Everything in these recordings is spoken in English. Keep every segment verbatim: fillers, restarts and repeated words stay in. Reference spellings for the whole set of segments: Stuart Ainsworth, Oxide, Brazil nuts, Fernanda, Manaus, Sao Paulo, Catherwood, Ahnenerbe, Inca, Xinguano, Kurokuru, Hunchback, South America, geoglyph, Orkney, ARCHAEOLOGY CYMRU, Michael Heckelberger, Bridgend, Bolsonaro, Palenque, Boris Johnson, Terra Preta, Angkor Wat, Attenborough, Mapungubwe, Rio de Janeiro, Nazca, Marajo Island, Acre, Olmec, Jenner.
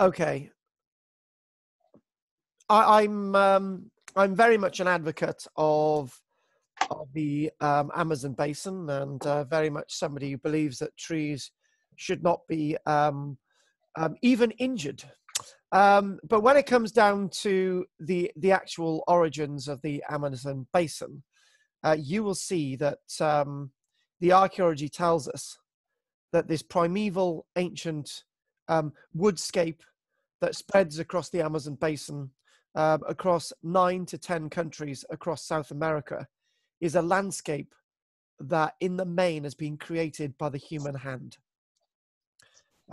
Okay. I, I'm um, I'm very much an advocate of of the um, Amazon basin, and uh, very much somebody who believes that trees should not be um, um, even injured. Um, but when it comes down to the the actual origins of the Amazon basin, uh, you will see that um, the archaeology tells us that this primeval ancient um, woodscape that spreads across the Amazon basin, um, across nine to ten countries across South America, is a landscape that in the main has been created by the human hand.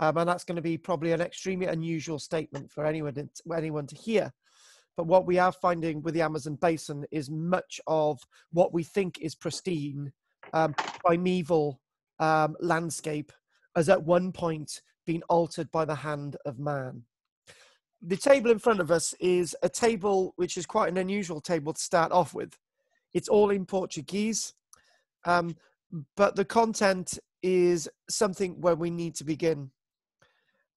Um, and that's going to be probably an extremely unusual statement for anyone to, anyone to hear. But what we are finding with the Amazon basin is much of what we think is pristine, um, primeval um, landscape has at one point been altered by the hand of man. The table in front of us is a table which is quite an unusual table to start off with. It's all in Portuguese, um, but the content is something where we need to begin.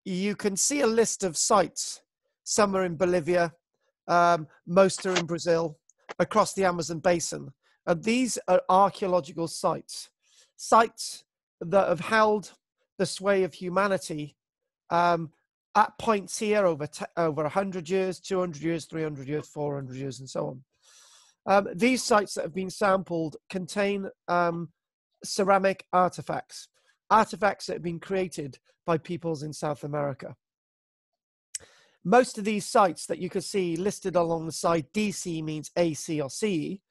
You can see a list of sites. Some are in Bolivia, um, most are in Brazil, across the Amazon basin. And these are archaeological sites, sites that have held the sway of humanity um, at points here over, over one hundred years, two hundred years, three hundred years, four hundred years, and so on. Um, these sites that have been sampled contain um, ceramic artifacts, artifacts that have been created by peoples in South America. Most of these sites that you can see listed alongside D C means A C or C E.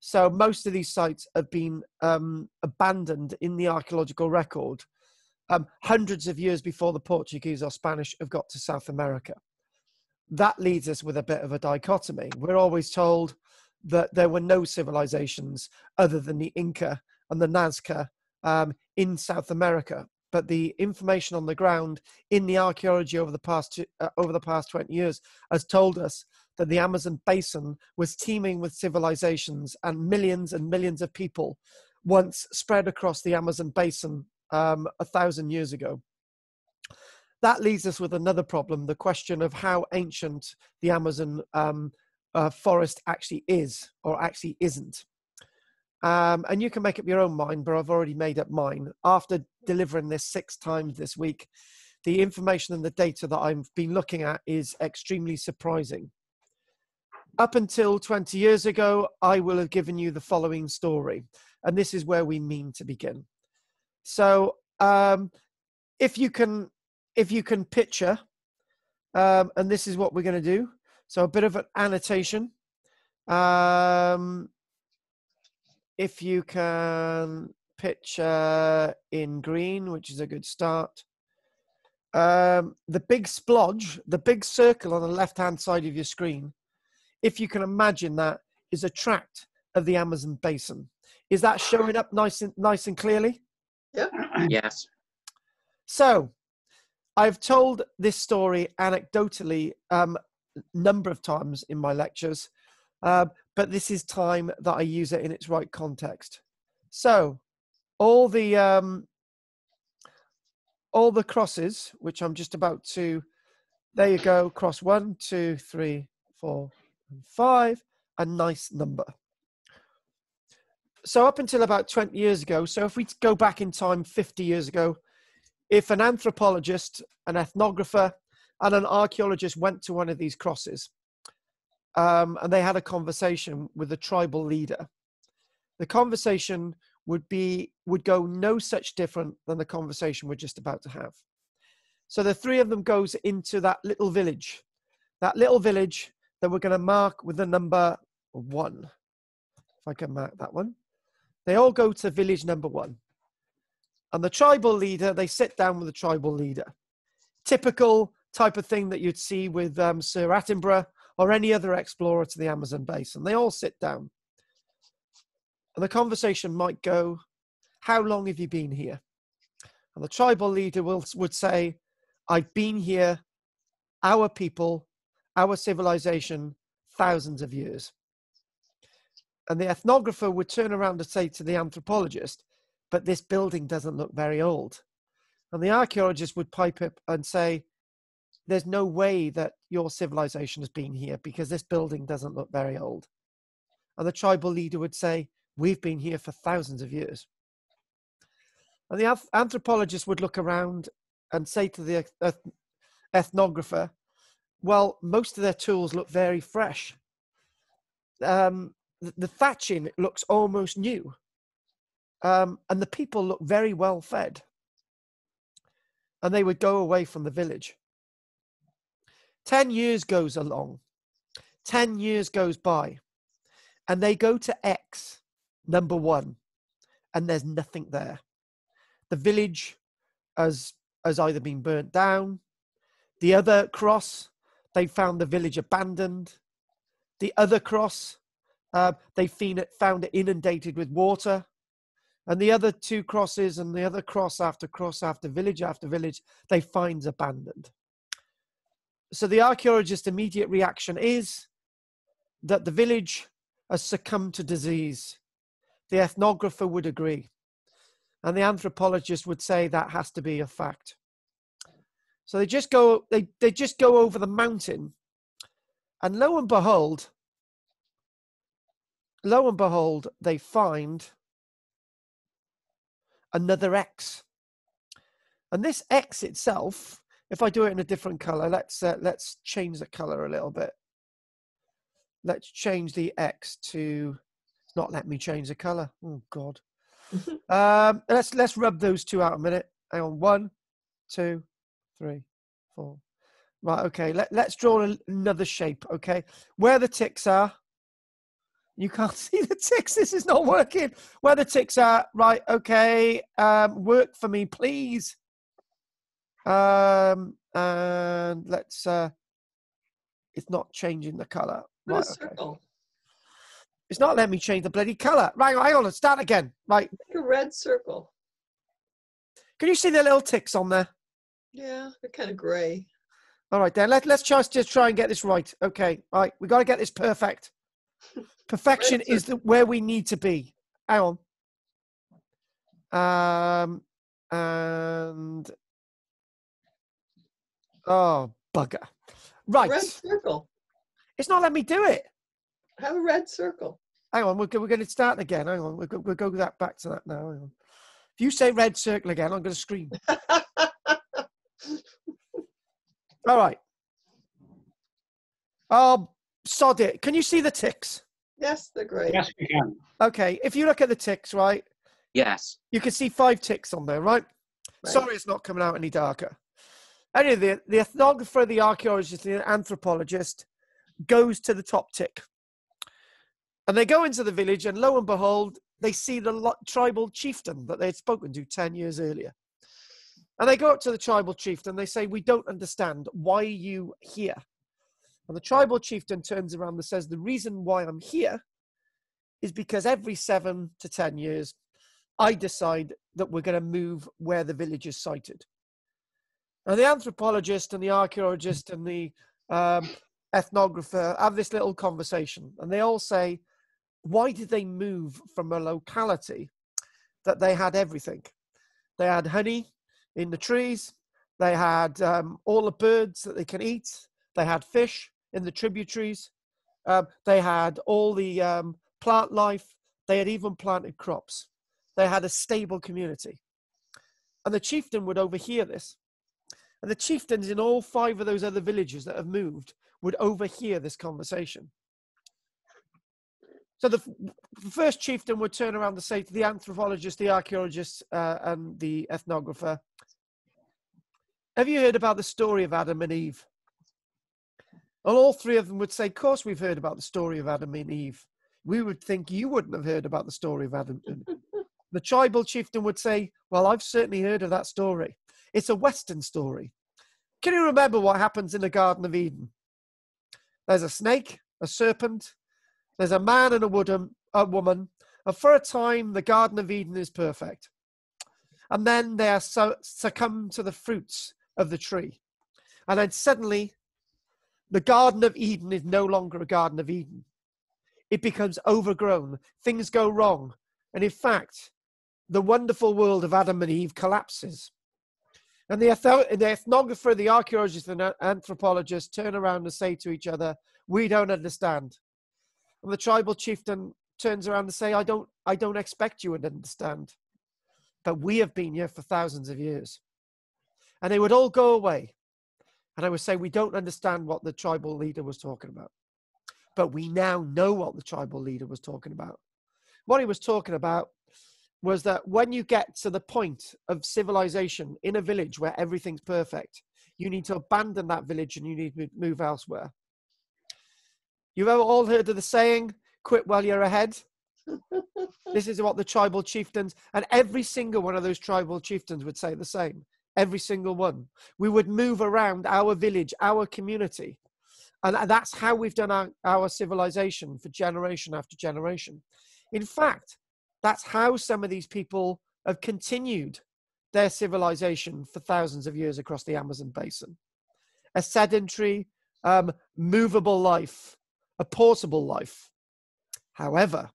So most of these sites have been um, abandoned in the archaeological record um, hundreds of years before the Portuguese or Spanish have got to South America. That leaves us with a bit of a dichotomy. We're always told that there were no civilizations other than the Inca and the Nazca um, in South America. But the information on the ground in the archaeology over the past uh, over the past twenty years has told us that the Amazon basin was teeming with civilizations, and millions and millions of people once spread across the Amazon basin um, a thousand years ago. That leaves us with another problem, the question of how ancient the Amazon um, Uh, forest actually is or actually isn't. Um, and you can make up your own mind, but I've already made up mine. After delivering this six times this week, the information and the data that I've been looking at is extremely surprising. Up until twenty years ago, I will have given you the following story, and this is where we mean to begin. So um, if you can, if you can picture, um, and this is what we're going to do. So a bit of an annotation. Um, if you can picture in green, which is a good start. Um, the big splodge, the big circle on the left-hand side of your screen, if you can imagine that, is a tract of the Amazon basin. Is that showing up nice and, nice and clearly? Yeah. Yes. So I've told this story anecdotally um, number of times in my lectures, uh, but this is time that I use it in its right context. So all the um, all the crosses, which I'm just about to, there you go, cross one, two, three, four, and five, a nice number. So up until about twenty years ago, so if we go back in time fifty years ago, if an anthropologist, an ethnographer, and an archaeologist went to one of these crosses um, and they had a conversation with the tribal leader, the conversation would be, would go no such different than the conversation we're just about to have. So the three of them goes into that little village, that little village that we're going to mark with the number one. If I can mark that one. They all go to village number one. And the tribal leader, they sit down with the tribal leader. Typical type of thing that you'd see with um, Sir Attenborough or any other explorer to the Amazon basin. They all sit down. And the conversation might go, how long have you been here? And the tribal leader will, would say, I've been here, our people, our civilization, thousands of years. And the ethnographer would turn around and say to the anthropologist, but this building doesn't look very old. And the archaeologist would pipe up and say, there's no way that your civilization has been here because this building doesn't look very old. And the tribal leader would say, we've been here for thousands of years. And the anthropologist would look around and say to the ethnographer, well, most of their tools look very fresh. Um, the, the thatching looks almost new. Um, and the people look very well fed. And they would go away from the village. Ten years goes along. Ten years goes by. And they go to X, number one, and there's nothing there. The village has, has either been burnt down. The other cross, they found the village abandoned. The other cross, uh, they found it inundated with water. And the other two crosses and the other cross after cross after village after village, they find abandoned. So the archaeologist's immediate reaction is that the village has succumbed to disease. The ethnographer would agree. And the anthropologist would say that has to be a fact. So they just go, they, they just go over the mountain, and lo and behold, lo and behold, they find another X. And this X itself, if I do it in a different color, let's, uh, let's change the color a little bit. Let's change the X to, it's not let me change the color. Oh God. um, let's, let's rub those two out a minute. Hang on, one, two, three, four. Right, okay, Let, let's draw another shape, okay? Where the ticks are, you can't see the ticks, this is not working. Where the ticks are, right, okay, um, work for me, please. Um, and let's, uh, it's not changing the colour. Right, okay. It's not letting me change the bloody colour. Right, hang on, let's start again. Right. Like a red circle. Can you see the little ticks on there? Yeah, they're kind of grey. All right, then let, let's just try and get this right. Okay, all right, we got to get this perfect. Perfection is the, where we need to be. Hang on. Um, and oh bugger! Right, red circle. It's not letting me do it. Have a red circle. Hang on, we're we're going to start again. Hang on, we'll go, we'll go that back to that now. Hang on. If you say red circle again, I'm going to scream. All right. Oh, sod it. Can you see the ticks? Yes, they're great. Yes, we can. Okay, if you look at the ticks, right? Yes. You can see five ticks on there, right? Right. Sorry it's not coming out any darker. Anyway, the, the ethnographer, the archaeologist, the anthropologist goes to the top tick. And they go into the village, and lo and behold, they see the lo tribal chieftain that they had spoken to ten years earlier. And they go up to the tribal chieftain and they say, we don't understand. Why are you here? And the tribal chieftain turns around and says, the reason why I'm here is because every seven to ten years, I decide that we're going to move where the village is sited. And the anthropologist and the archaeologist and the um, ethnographer have this little conversation. And they all say, why did they move from a locality that they had everything? They had honey in the trees, they had um, all the birds that they can eat, they had fish in the tributaries, um, they had all the um, plant life, they had even planted crops. They had a stable community. And the chieftain would overhear this. And the chieftains in all five of those other villages that have moved would overhear this conversation. So the first chieftain would turn around and say to the anthropologist, the archaeologist, uh, and the ethnographer, have you heard about the story of Adam and Eve? And all three of them would say, of course we've heard about the story of Adam and Eve. We would think you wouldn't have heard about the story of Adam and Eve. The tribal chieftain would say, well, I've certainly heard of that story. It's a Western story. Can you remember what happens in the Garden of Eden? There's a snake, a serpent, there's a man and a, wooden, a woman, and for a time, the Garden of Eden is perfect. And then they are so, succumb to the fruits of the tree. And then suddenly, the Garden of Eden is no longer a Garden of Eden. It becomes overgrown. Things go wrong. And in fact, the wonderful world of Adam and Eve collapses. And the, the ethnographer, the archaeologist, and the anthropologist turn around and say to each other, "We don't understand." And the tribal chieftain turns around and say, I don't, I don't expect you to understand, but we have been here for thousands of years. And they would all go away. And I would say, we don't understand what the tribal leader was talking about, but we now know what the tribal leader was talking about. What he was talking about was that when you get to the point of civilization in a village where everything's perfect, you need to abandon that village and you need to move elsewhere. You've ever all heard of the saying, quit while you're ahead? This is what the tribal chieftains, and every single one of those tribal chieftains would say the same. Every single one. We would move around our village, our community. And that's how we've done our, our civilization for generation after generation. In fact, that's how some of these people have continued their civilization for thousands of years across the Amazon basin. A sedentary, um, movable life, a portable life. However,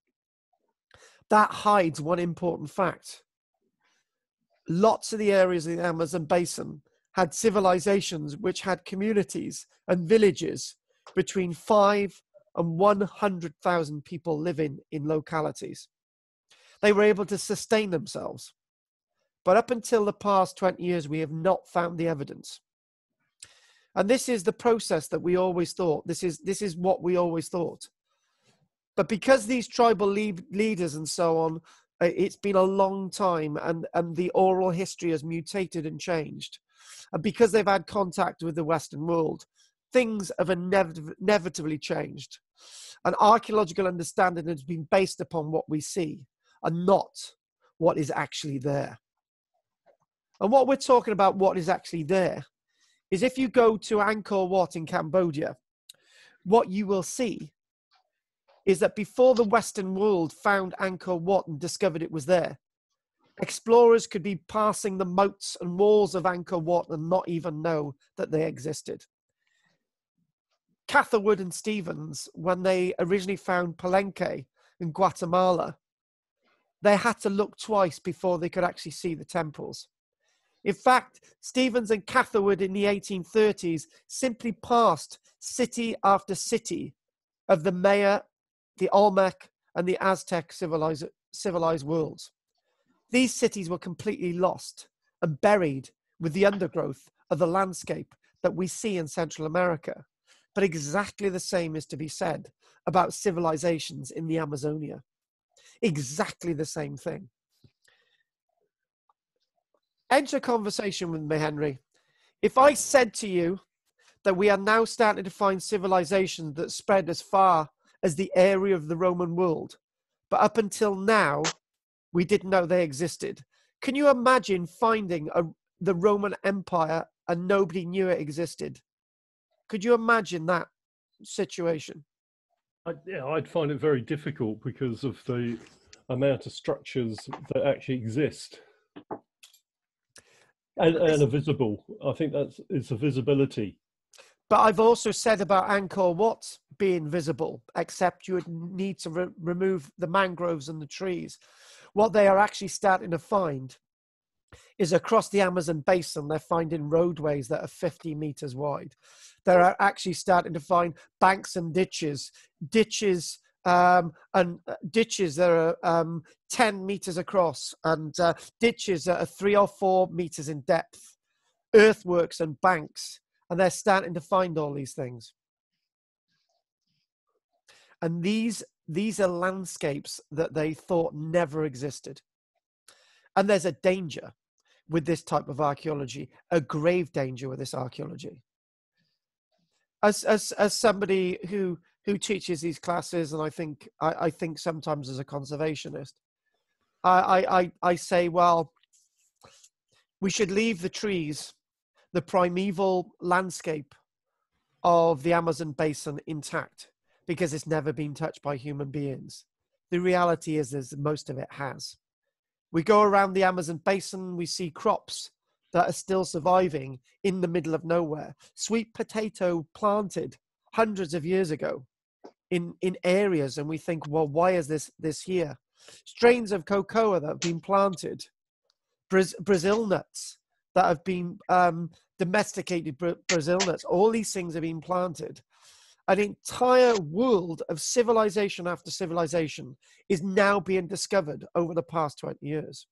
that hides one important fact. Lots of the areas of the Amazon basin had civilizations which had communities and villages between five and one hundred thousand people living in localities. They were able to sustain themselves. But up until the past twenty years, we have not found the evidence. And this is the process that we always thought. This is, this is what we always thought. But because these tribal lead, leaders and so on, it's been a long time, and, and the oral history has mutated and changed. And because they've had contact with the Western world, things have inev- inevitably changed. And archaeological understanding has been based upon what we see and not what is actually there. And what we're talking about, what is actually there, is if you go to Angkor Wat in Cambodia, what you will see is that before the Western world found Angkor Wat and discovered it was there, explorers could be passing the moats and walls of Angkor Wat and not even know that they existed. Catherwood and Stevens, when they originally found Palenque in Guatemala, they had to look twice before they could actually see the temples. In fact, Stevens and Catherwood in the eighteen thirties simply passed city after city of the Maya, the Olmec and the Aztec civilized, civilized worlds. These cities were completely lost and buried with the undergrowth of the landscape that we see in Central America. But exactly the same is to be said about civilizations in the Amazonia. Exactly the same thing. Enter a conversation with me, Henry. If I said to you that we are now starting to find civilizations that spread as far as the area of the Roman world, but up until now, we didn't know they existed. Can you imagine finding a, the Roman Empire and nobody knew it existed? Could you imagine that situation? I, yeah, I'd find it very difficult because of the amount of structures that actually exist and, and are visible. I think that's it's a visibility. But I've also said about Angkor Wat being visible, except you would need to re remove the mangroves and the trees. What they are actually starting to find is across the Amazon basin, they're finding roadways that are fifty meters wide. They're actually starting to find banks and ditches, ditches um, and ditches that are um, ten meters across and uh, ditches that are three or four meters in depth, earthworks and banks. And they're starting to find all these things. And these, these are landscapes that they thought never existed. And there's a danger with this type of archaeology, a grave danger with this archaeology. As, as, as somebody who, who teaches these classes, and I think, I, I think sometimes as a conservationist, I, I, I say, well, we should leave the trees, the primeval landscape of the Amazon basin intact because it's never been touched by human beings. The reality is, is most of it has. We go around the Amazon basin, we see crops that are still surviving in the middle of nowhere. Sweet potato planted hundreds of years ago in, in areas, and we think, well, why is this, this here? Strains of cocoa that have been planted, Braz- Brazil nuts that have been um, domesticated Brazil nuts. All these things have been planted. An entire world of civilization after civilization is now being discovered over the past twenty years.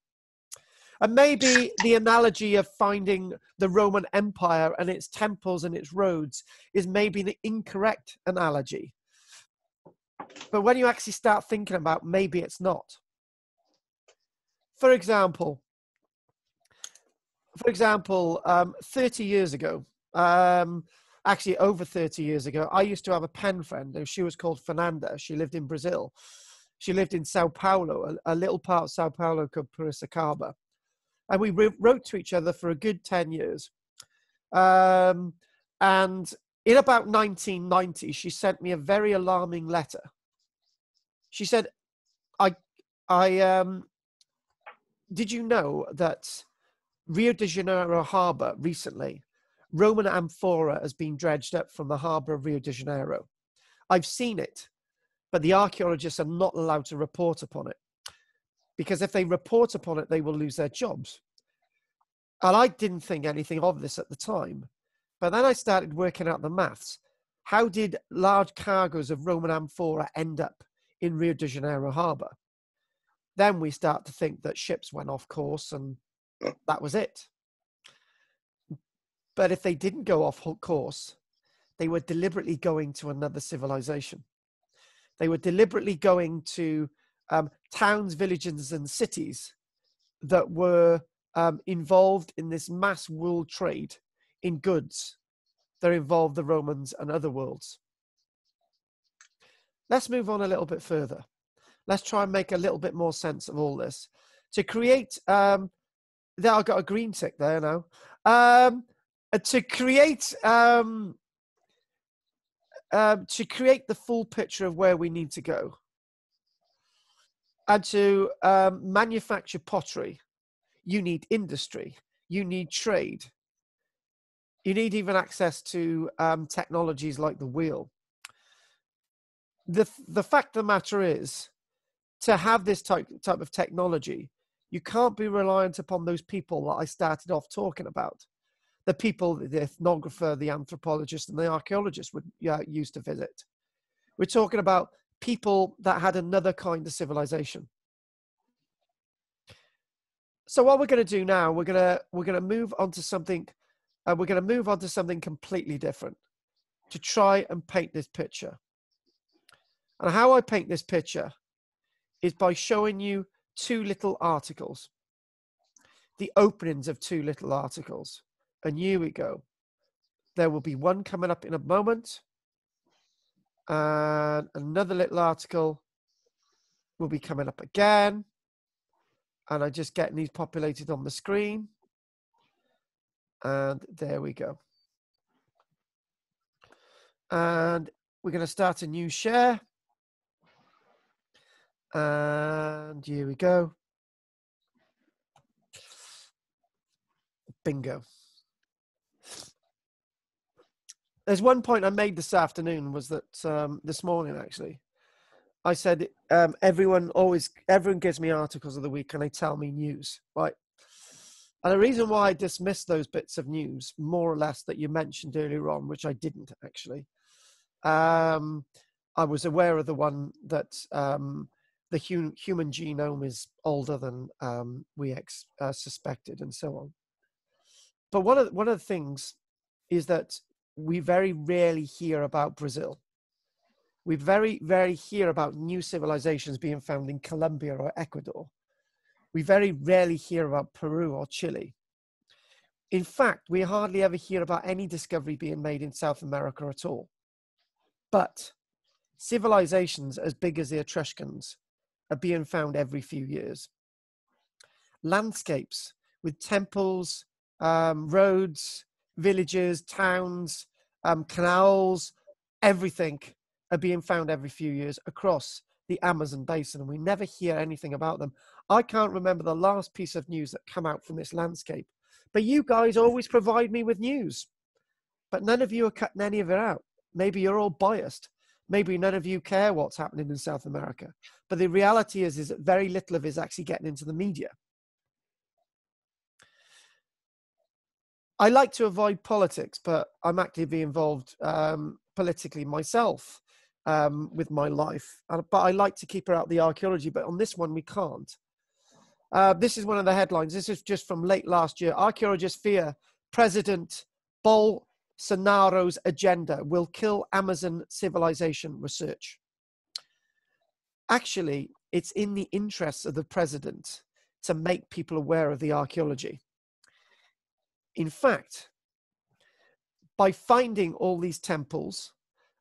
And maybe the analogy of finding the Roman Empire and its temples and its roads is maybe the incorrect analogy. But when you actually start thinking about, maybe it's not. For example, for example, um, thirty years ago, um, actually over thirty years ago, I used to have a pen friend, and she was called Fernanda. She lived in Brazil. She lived in Sao Paulo, a, a little part of Sao Paulo called Parisacaba. And we wrote to each other for a good ten years. Um, and in about nineteen ninety, she sent me a very alarming letter. She said, I, I, um, did you know that Rio de Janeiro harbor recently, Roman amphora has been dredged up from the harbor of Rio de Janeiro? I've seen it, but the archaeologists are not allowed to report upon it, because if they report upon it, they will lose their jobs. And I didn't think anything of this at the time. But then I started working out the maths. How did large cargoes of Roman amphora end up in Rio de Janeiro harbor? Then we start to think that ships went off course and that was it. But if they didn't go off course, they were deliberately going to another civilization. They were deliberately going to Um, towns, villages, and cities that were um, involved in this mass world trade in goods that involved the Romans and other worlds. Let's move on a little bit further. Let's try and make a little bit more sense of all this. To create, um, there I've got a green tick there now. Um, to create, um, uh, to create the full picture of where we need to go, and to um, manufacture pottery, you need industry, you need trade, you need even access to um, technologies like the wheel. The, the fact of the matter is, to have this type, type of technology, you can't be reliant upon those people that I started off talking about. The people, the ethnographer, the anthropologist, and the archaeologist would uh, used to visit. We're talking about people that had another kind of civilization. So what we're going to do now, we're going to we're going to move on to something, uh, we're going to move on to something completely different to try and paint this picture. And how I paint this picture is by showing you two little articles, the openings of two little articles. And here we go. There will be one coming up in a moment. And another little article will be coming up again. And I'm just getting these populated on the screen. And there we go. And we're going to start a new share. And here we go. Bingo. There's one point I made this afternoon was that um, this morning, actually, I said, um, everyone always, everyone gives me articles of the week and they tell me news, right? And the reason why I dismissed those bits of news, more or less, that you mentioned earlier on, which I didn't actually. Um, I was aware of the one that um, the hum human genome is older than um, we ex uh, suspected and so on. But one of, one of the things is that we very rarely hear about Brazil. We very rarely hear about new civilizations being found in Colombia or Ecuador. We very rarely hear about Peru or Chile. In fact, we hardly ever hear about any discovery being made in South America at all. But civilizations as big as the Etruscans are being found every few years. Landscapes with temples, um, roads, villages, towns, um, canals, everything are being found every few years across the Amazon basin, and we never hear anything about them. I can't remember the last piece of news that came out from this landscape, but you guys always provide me with news, but none of you are cutting any of it out. Maybe you're all biased. Maybe none of you care what's happening in South America, but the reality is, is that very little of it is actually getting into the media. I like to avoid politics, but I'm actively involved um, politically myself um, with my life. But I like to keep her out the archaeology, but on this one, we can't. Uh, this is one of the headlines. This is just from late last year. Archaeologists fear President Bolsonaro's agenda will kill Amazon civilization research. Actually, it's in the interests of the president to make people aware of the archaeology. In fact, by finding all these temples,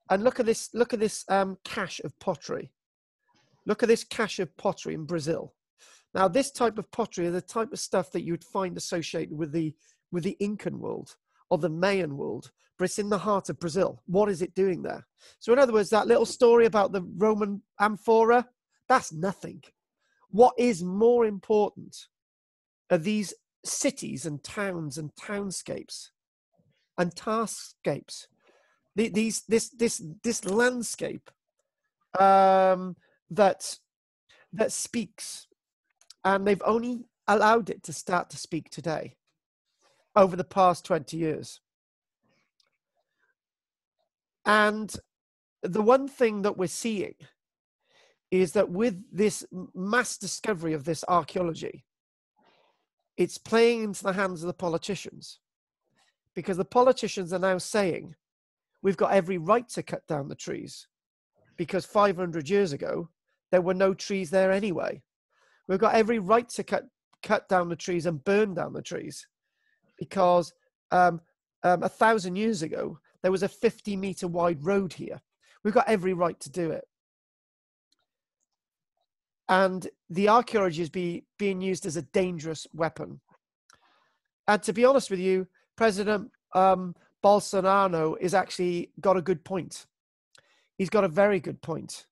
and look at this, look at this um, cache of pottery. Look at this cache of pottery in Brazil. Now, this type of pottery are the type of stuff that you'd find associated with the, with the Incan world or the Mayan world, but it's in the heart of Brazil. What is it doing there? So in other words, that little story about the Roman amphora, that's nothing. What is more important are these cities and towns and townscapes and taskscapes. These, this, this, this landscape um, that, that speaks, and they've only allowed it to start to speak today over the past twenty years. And the one thing that we're seeing is that with this mass discovery of this archaeology, it's playing into the hands of the politicians, because the politicians are now saying, we've got every right to cut down the trees because five hundred years ago, there were no trees there anyway. We've got every right to cut, cut down the trees and burn down the trees because um, um, a thousand years ago, there was a fifty meter wide road here. We've got every right to do it. And the archaeology is be, being used as a dangerous weapon. And to be honest with you, President um, Bolsonaro is actually got a good point. He's got a very good point.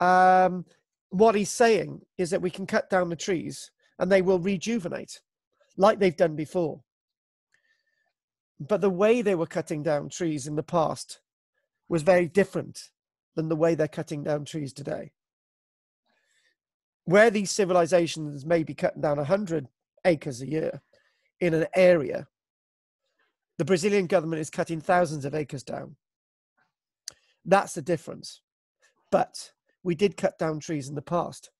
Um, What he's saying is that we can cut down the trees and they will rejuvenate like they've done before. But the way they were cutting down trees in the past was very different than the way they're cutting down trees today. Where these civilizations may be cutting down one hundred acres a year in an area, the Brazilian government is cutting thousands of acres down. That's the difference. But we did cut down trees in the past,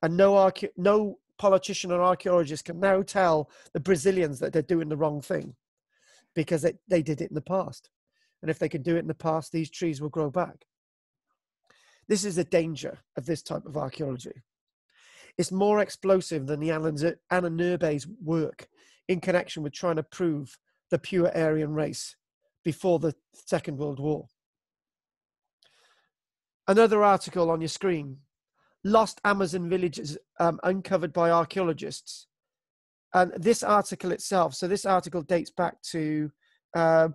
and no, no politician or archaeologist can now tell the Brazilians that they're doing the wrong thing because they, they did it in the past. And if they can do it in the past, these trees will grow back. This is a danger of this type of archaeology. It's more explosive than the Ahnenerbe's work in connection with trying to prove the pure Aryan race before the Second World War. Another article on your screen, lost Amazon villages um, uncovered by archaeologists. And this article itself, so this article dates back to uh,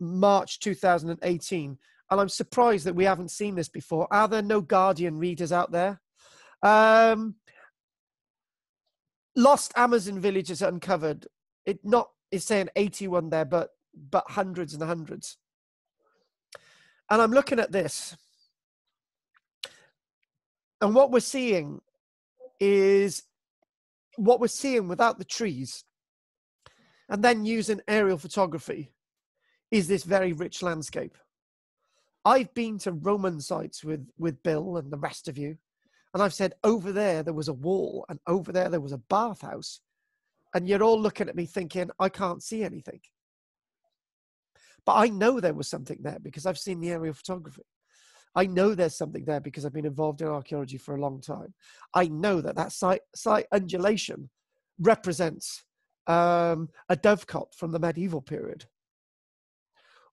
March two thousand eighteen. And I'm surprised that we haven't seen this before. Are there no Guardian readers out there? Um, lost Amazon villages uncovered. It not, it's saying eighty-one there, but, but hundreds and hundreds. And I'm looking at this. And what we're seeing is what we're seeing without the trees and then using aerial photography is this very rich landscape. I've been to Roman sites with, with Bill and the rest of you. And I've said, over there, there was a wall, and over there, there was a bathhouse. And you're all looking at me thinking, I can't see anything. But I know there was something there because I've seen the aerial photography. I know there's something there because I've been involved in archaeology for a long time. I know that that site, site undulation represents um, a dovecot from the medieval period.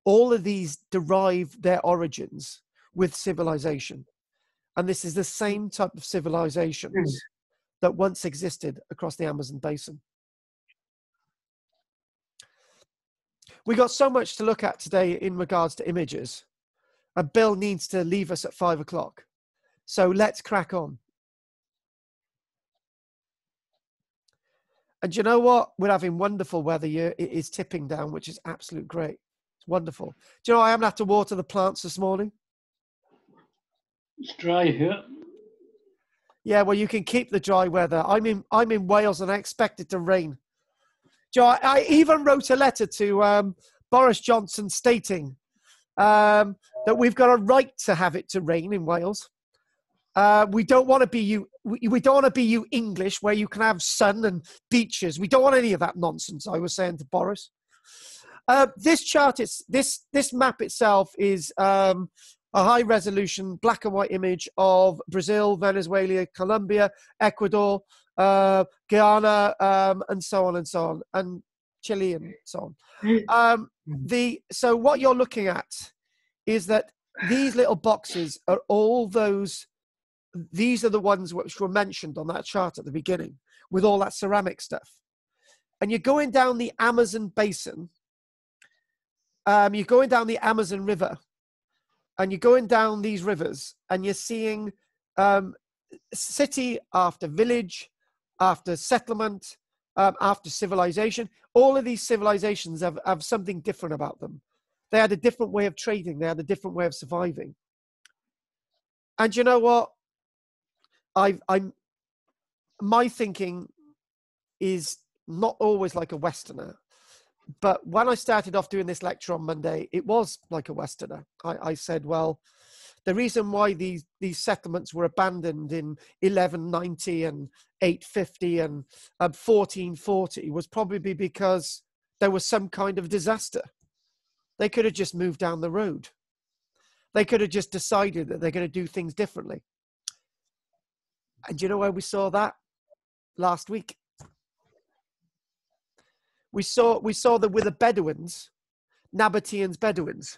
All of these derive their origins with civilization. And this is the same type of civilizations mm. that once existed across the Amazon basin. We got so much to look at today in regards to images. And Bill needs to leave us at five o'clock. So let's crack on. And you know what? We're having wonderful weather here. It is tipping down, which is absolute great. It's wonderful. Do you know I haven't had to water the plants this morning? It's dry here. Yeah, well, you can keep the dry weather. I'm in, I'm in Wales and I expect it to rain. Joe, I even wrote a letter to um, Boris Johnson stating um, that we've got a right to have it to rain in Wales. Uh, we don't want to be you. We, we don't want to be you English, where you can have sun and beaches. We don't want any of that nonsense. I was saying to Boris, uh, this chart, it's this this map itself is um, a high resolution black and white image of Brazil, Venezuela, Colombia, Ecuador, uh, Guyana, um, and so on and so on, and Chile and so on. Um, the so what you're looking at is that these little boxes are all those. These are the ones which were mentioned on that chart at the beginning with all that ceramic stuff. And you're going down the Amazon basin. Um, you're going down the Amazon River and you're going down these rivers and you're seeing um, city after village, after settlement, um, after civilization. All of these civilizations have, have something different about them. They had a different way of trading. They had a different way of surviving. And you know what? I've, I'm, my thinking is not always like a Westerner, but when I started off doing this lecture on Monday, it was like a Westerner. I, I said, well, the reason why these, these settlements were abandoned in eleven ninety and eight fifty and um, fourteen forty was probably because there was some kind of disaster. They could have just moved down the road. They could have just decided that they're going to do things differently. And do you know where we saw that last week? We saw, we saw that with the Bedouins, Nabateans, Bedouins.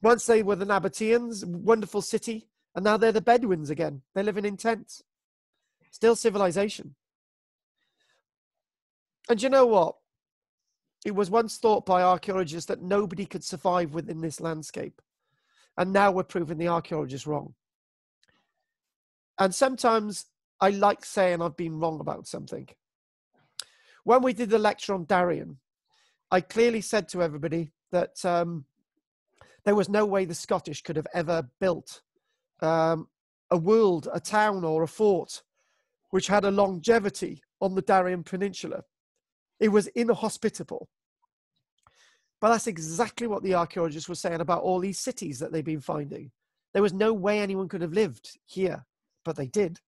Once they were the Nabateans, wonderful city, and now they're the Bedouins again. They're living in tents. Still civilization. And do you know what? It was once thought by archaeologists that nobody could survive within this landscape. And now we're proving the archaeologists wrong. And sometimes I like saying I've been wrong about something. When we did the lecture on Darien, I clearly said to everybody that um, there was no way the Scottish could have ever built um, a world, a town or a fort which had a longevity on the Darien Peninsula. It was inhospitable. But that's exactly what the archaeologists were saying about all these cities that they've been finding. There was no way anyone could have lived here. But they did.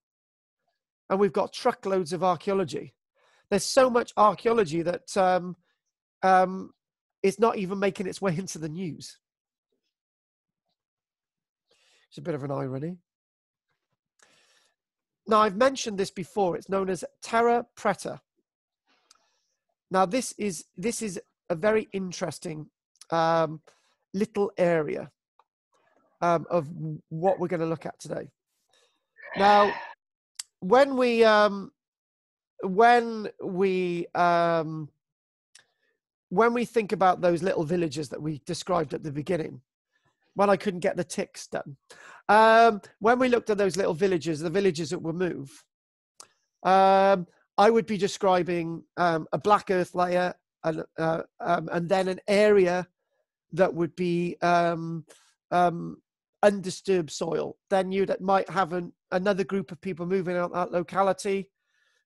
And we've got truckloads of archaeology. There's so much archaeology that um, um, it's not even making its way into the news. It's a bit of an irony. Now, I've mentioned this before. It's known as Terra Preta. Now, this is, this is a very interesting um, little area um, of what we're going to look at today. Now, when we um, when we um, when we think about those little villages that we described at the beginning, when I couldn't get the ticks done, um, when we looked at those little villages, the villages that were moved, um, I would be describing um, a black earth layer and uh, um, and then an area that would be um, um, undisturbed soil. Then you that might have an another group of people moving out that locality,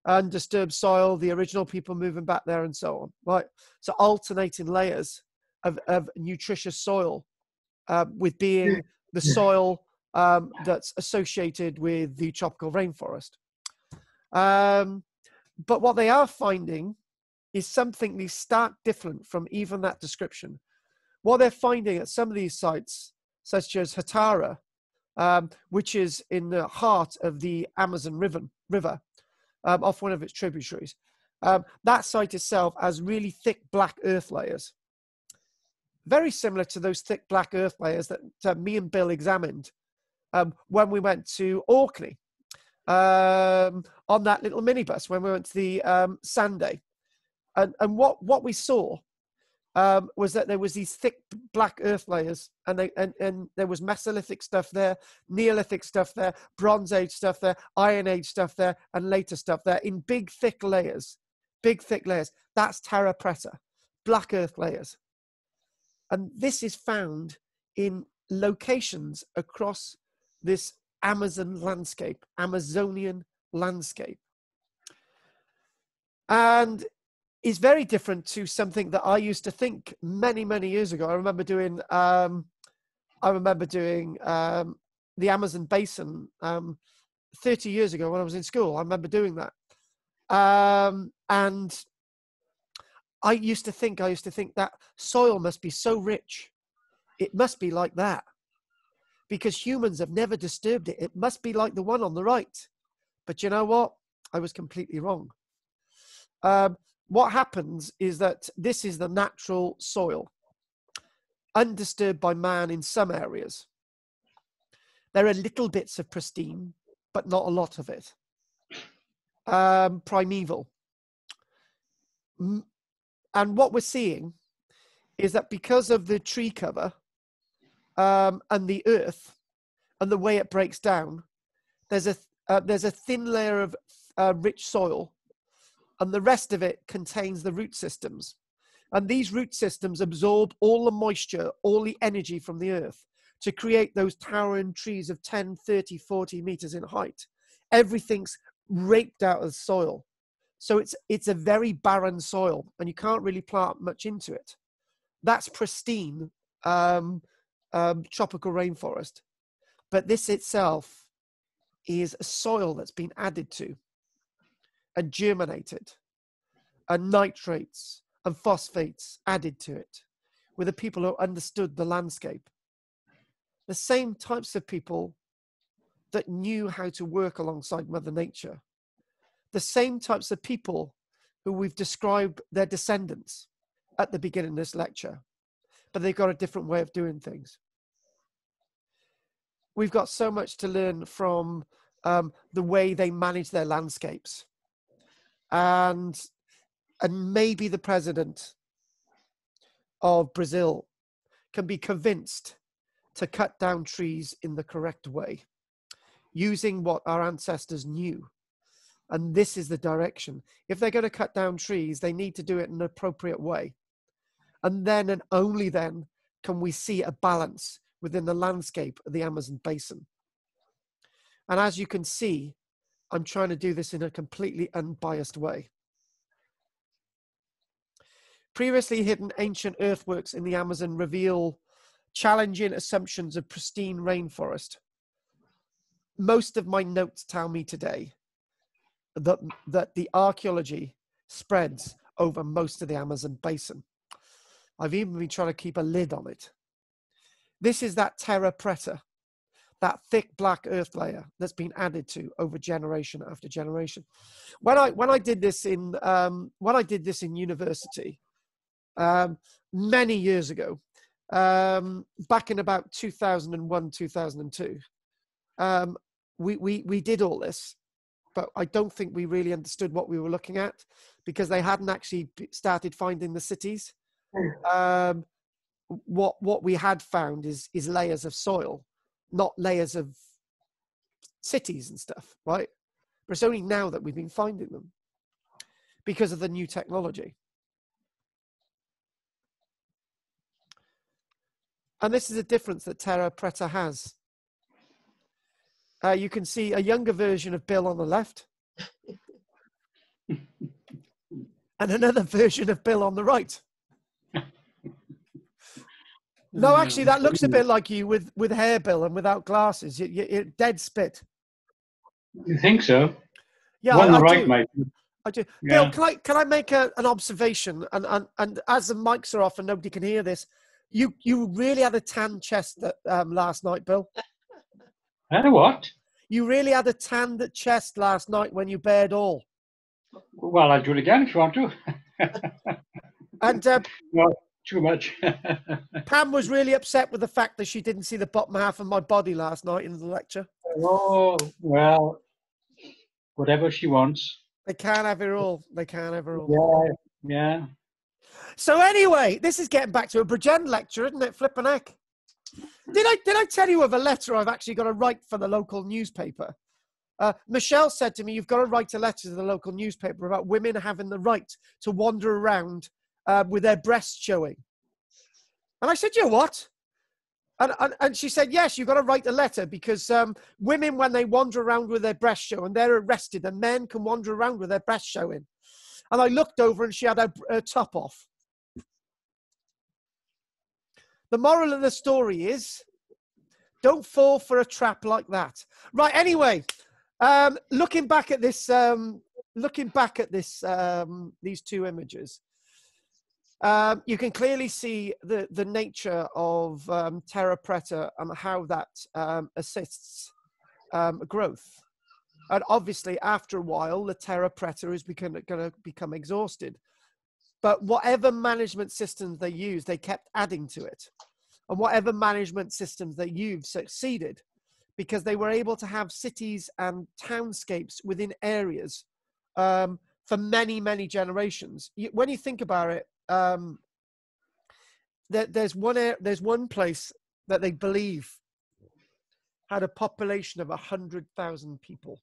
undisturbed soil, the original people moving back there and so on. Right. So alternating layers of, of nutritious soil uh, with being the soil um, that's associated with the tropical rainforest. Um, but what they are finding is something stark different from even that description. What they're finding at some of these sites, such as Hatahara, Um, which is in the heart of the Amazon River, river um, off one of its tributaries. Um, that site itself has really thick black earth layers, very similar to those thick black earth layers that uh, me and Bill examined um, when we went to Orkney um, on that little minibus when we went to the um, sand day. And, and what, what we saw Um, was that there was these thick black earth layers and, they, and, and there was Mesolithic stuff there, Neolithic stuff there, Bronze Age stuff there, Iron Age stuff there, and later stuff there in big, thick layers, big, thick layers. That's Terra Preta, black earth layers. And this is found in locations across this Amazon landscape, Amazonian landscape. And is very different to something that I used to think many, many years ago. I remember doing, um, I remember doing um, the Amazon basin um, thirty years ago when I was in school. I remember doing that. Um, and I used to think, I used to think that soil must be so rich. It must be like that because humans have never disturbed it. It must be like the one on the right. But you know what? I was completely wrong. Um, what happens is that this is the natural soil, undisturbed by man in some areas. There are little bits of pristine, but not a lot of it. Um, primeval. And what we're seeing is that because of the tree cover um, and the earth and the way it breaks down, there's a, uh, there's a thin layer of uh, rich soil, and the rest of it contains the root systems. And these root systems absorb all the moisture, all the energy from the earth to create those towering trees of ten, thirty, forty meters in height. Everything's raked out of the soil. So it's, it's a very barren soil and you can't really plant much into it. That's pristine um, um, tropical rainforest. But this itself is a soil that's been added to and germinated, and nitrates and phosphates added to it, with the people who understood the landscape. The same types of people that knew how to work alongside Mother Nature. The same types of people who we've described their descendants at the beginning of this lecture, but they've got a different way of doing things. We've got so much to learn from um, the way they manage their landscapes. And, and maybe the president of Brazil can be convinced to cut down trees in the correct way, using what our ancestors knew. And this is the direction. If they're going to cut down trees, they need to do it in an appropriate way. And then and only then can we see a balance within the landscape of the Amazon basin. And as you can see, I'm trying to do this in a completely unbiased way. Previously hidden ancient earthworks in the Amazon reveal challenging assumptions of pristine rainforest. Most of my notes tell me today that, that the archaeology spreads over most of the Amazon basin. I've even been trying to keep a lid on it. This is that Terra Preta, that thick black earth layer that's been added to over generation after generation. When I, when I did this in, um, when I did this in university, um, many years ago, um, back in about two thousand one, two thousand two, um, we, we, we did all this, but I don't think we really understood what we were looking at because they hadn't actually started finding the cities. Um, what, what we had found is, is layers of soil, not layers of cities and stuff, right? But it's only now that we've been finding them because of the new technology. And this is a difference that Terra Preta has. Uh, you can see a younger version of Bill on the left and another version of Bill on the right. No, actually, that looks a bit like you with, with hair, Bill, and without glasses. You, you, you're dead spit. You think so? Yeah, I, I, right, do. Mate. I do. Yeah. Bill, can I, can I make a, an observation? And, and, and as the mics are off and nobody can hear this, you, you really had a tan chest that, um, last night, Bill. I had a what? You really had a tan chest last night when you bared all. Well, I'll do it again if you want to. and... Um, well, too much. Pam was really upset with the fact that she didn't see the bottom half of my body last night in the lecture. Oh, well, whatever she wants. They can't have her all. They can't have her all. Yeah, yeah. So anyway, this is getting back to a Bridgend lecture, isn't it? Flippin' heck. Did I, did I tell you of a letter I've actually got to write for the local newspaper? Uh, Michelle said to me, you've got to write a letter to the local newspaper about women having the right to wander around Uh, with their breasts showing. And I said, you know what? And, and, and she said, yes, you've got to write a letter because um, women, when they wander around with their breasts showing, they're arrested and men can wander around with their breasts showing. and I looked over and she had her, her top off. The moral of the story is, don't fall for a trap like that. Right, anyway, um, looking back at this, um, looking back at this, um, these two images, um, you can clearly see the, the nature of um, Terra Preta and how that um, assists um, growth. And obviously, after a while, the Terra Preta is going to become exhausted. But whatever management systems they use, they kept adding to it. And whatever management systems they used succeeded, because they were able to have cities and townscapes within areas um, for many, many generations. You, when you think about it, um, there, there's, one, there's one place that they believe had a population of one hundred thousand people.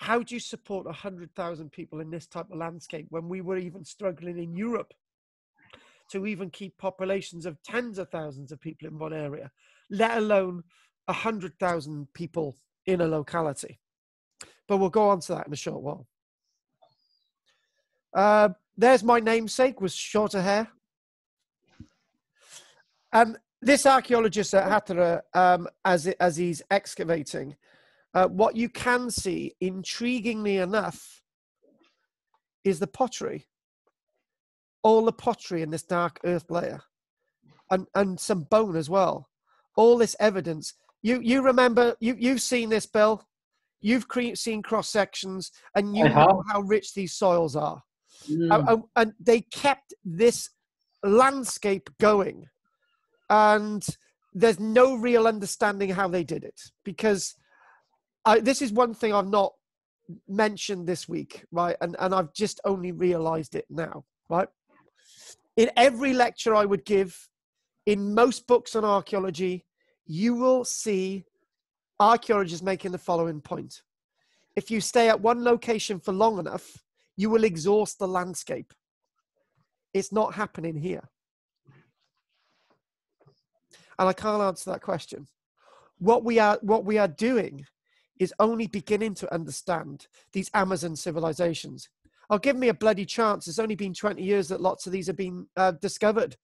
How do you support one hundred thousand people in this type of landscape when we were even struggling in Europe to even keep populations of tens of thousands of people in one area, let alone one hundred thousand people in a locality? But we'll go on to that in a short while. Uh, there's my namesake with shorter hair. And this archaeologist at Hatahara, um, as, it, as he's excavating, Uh, what you can see, intriguingly enough, is the pottery. All the pottery in this dark earth layer, and, and some bone as well. All this evidence. You, you remember, you, you've seen this, Bill. You've cre seen cross-sections, and you know how rich these soils are. Mm. And, and, and they kept this landscape going. And there's no real understanding how they did it, because... I, this is one thing I've not mentioned this week, right? And, and I've just only realized it now, right? In every lecture I would give, in most books on archaeology, you will see archaeologists making the following point. If you stay at one location for long enough, you will exhaust the landscape. It's not happening here. And I can't answer that question. What we are, what we are doing is only beginning to understand these Amazon civilizations. Oh, give me a bloody chance. It's only been twenty years that lots of these have been uh, discovered.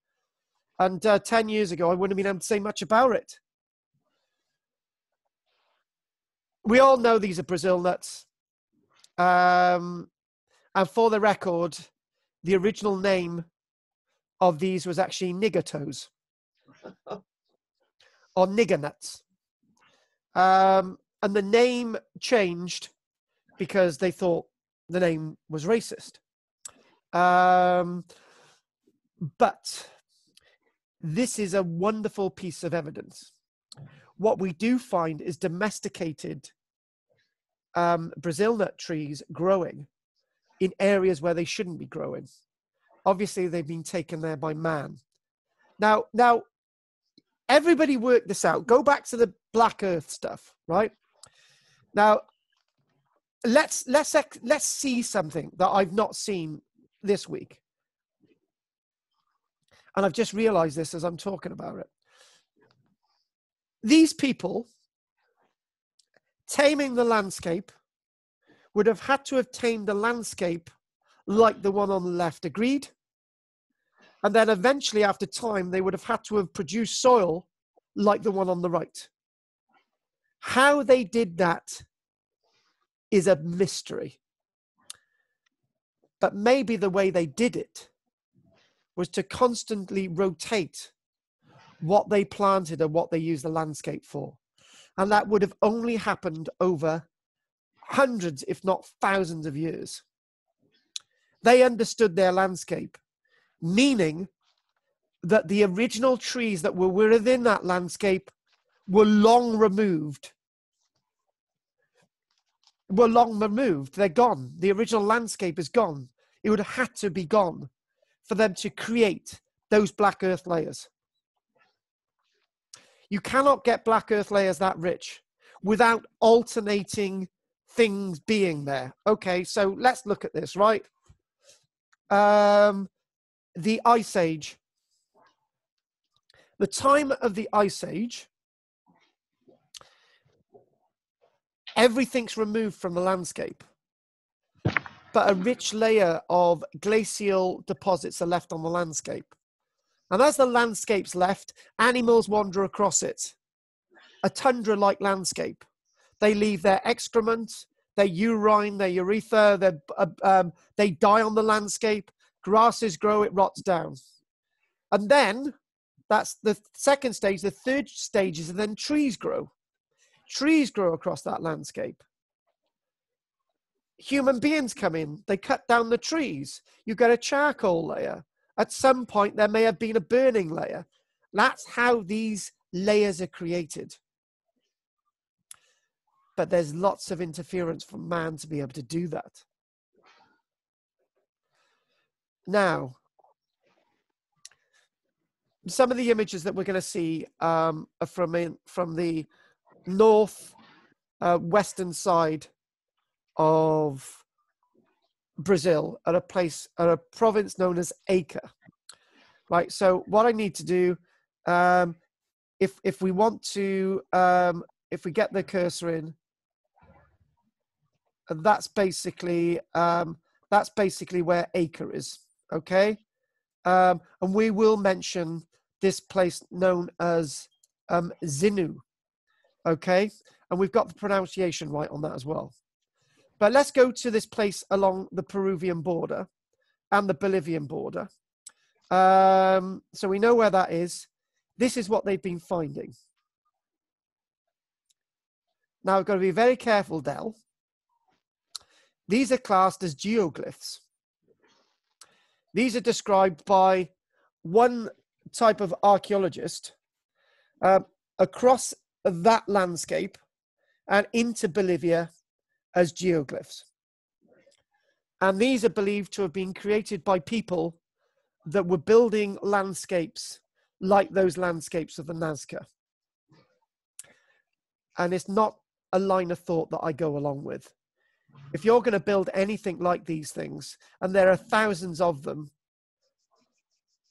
And uh, ten years ago, I wouldn't have been able to say much about it. We all know these are Brazil nuts. Um, and for the record, the original name of these was actually nigger toes or nigger nuts. Um, And the name changed because they thought the name was racist. Um, but this is a wonderful piece of evidence. What we do find is domesticated um, Brazil nut trees growing in areas where they shouldn't be growing. Obviously, they've been taken there by man. Now, now everybody work this out. Go back to the Black Earth stuff, right? Now, let's, let's, let's see something that I've not seen this week. And I've just realized this as I'm talking about it. These people taming the landscape would have had to have tamed the landscape like the one on the left agreed. And then eventually, after time, they would have had to have produced soil like the one on the right. How they did that is a mystery. But maybe the way they did it was to constantly rotate what they planted and what they used the landscape for. And that would have only happened over hundreds, if not thousands of years. They understood their landscape, meaning that the original trees that were within that landscape were long removed, were long removed. They're gone. The original landscape is gone. It would have had to be gone for them to create those black earth layers. You cannot get black earth layers that rich without alternating things being there. Okay, so let's look at this, right? Um, the Ice Age. The time of the Ice Age, everything's removed from the landscape. but a rich layer of glacial deposits are left on the landscape. And as the landscape's left, animals wander across it. A tundra-like landscape. They leave their excrement, their urine, their urethra, their, uh, um, they die on the landscape, grasses grow, it rots down. And then, that's the second stage, the third stage is then trees grow. Trees grow across that landscape. Human beings come in, they cut down the trees. You get a charcoal layer. At some point, there may have been a burning layer. That's how these layers are created. But there's lots of interference from man to be able to do that. Now, some of the images that we're going to see um, are from, in, from the north uh, western side of Brazil at a place, at a province known as Acre. Right, so what I need to do, um, if, if we want to, um, if we get the cursor in, that's basically, um, that's basically where Acre is, okay? Um, and we will mention this place known as um, Xingu, okay? And we've got the pronunciation right on that as well. But let's go to this place along the Peruvian border and the Bolivian border. Um, so we know where that is. This is what they've been finding. Now, we've got to be very careful, Del. These are classed as geoglyphs. These are described by one type of archaeologist uh, across that landscape and into Bolivia as geoglyphs. And these are believed to have been created by people that were building landscapes like those landscapes of the Nazca. And it's not a line of thought that I go along with. If you're going to build anything like these things, and there are thousands of them,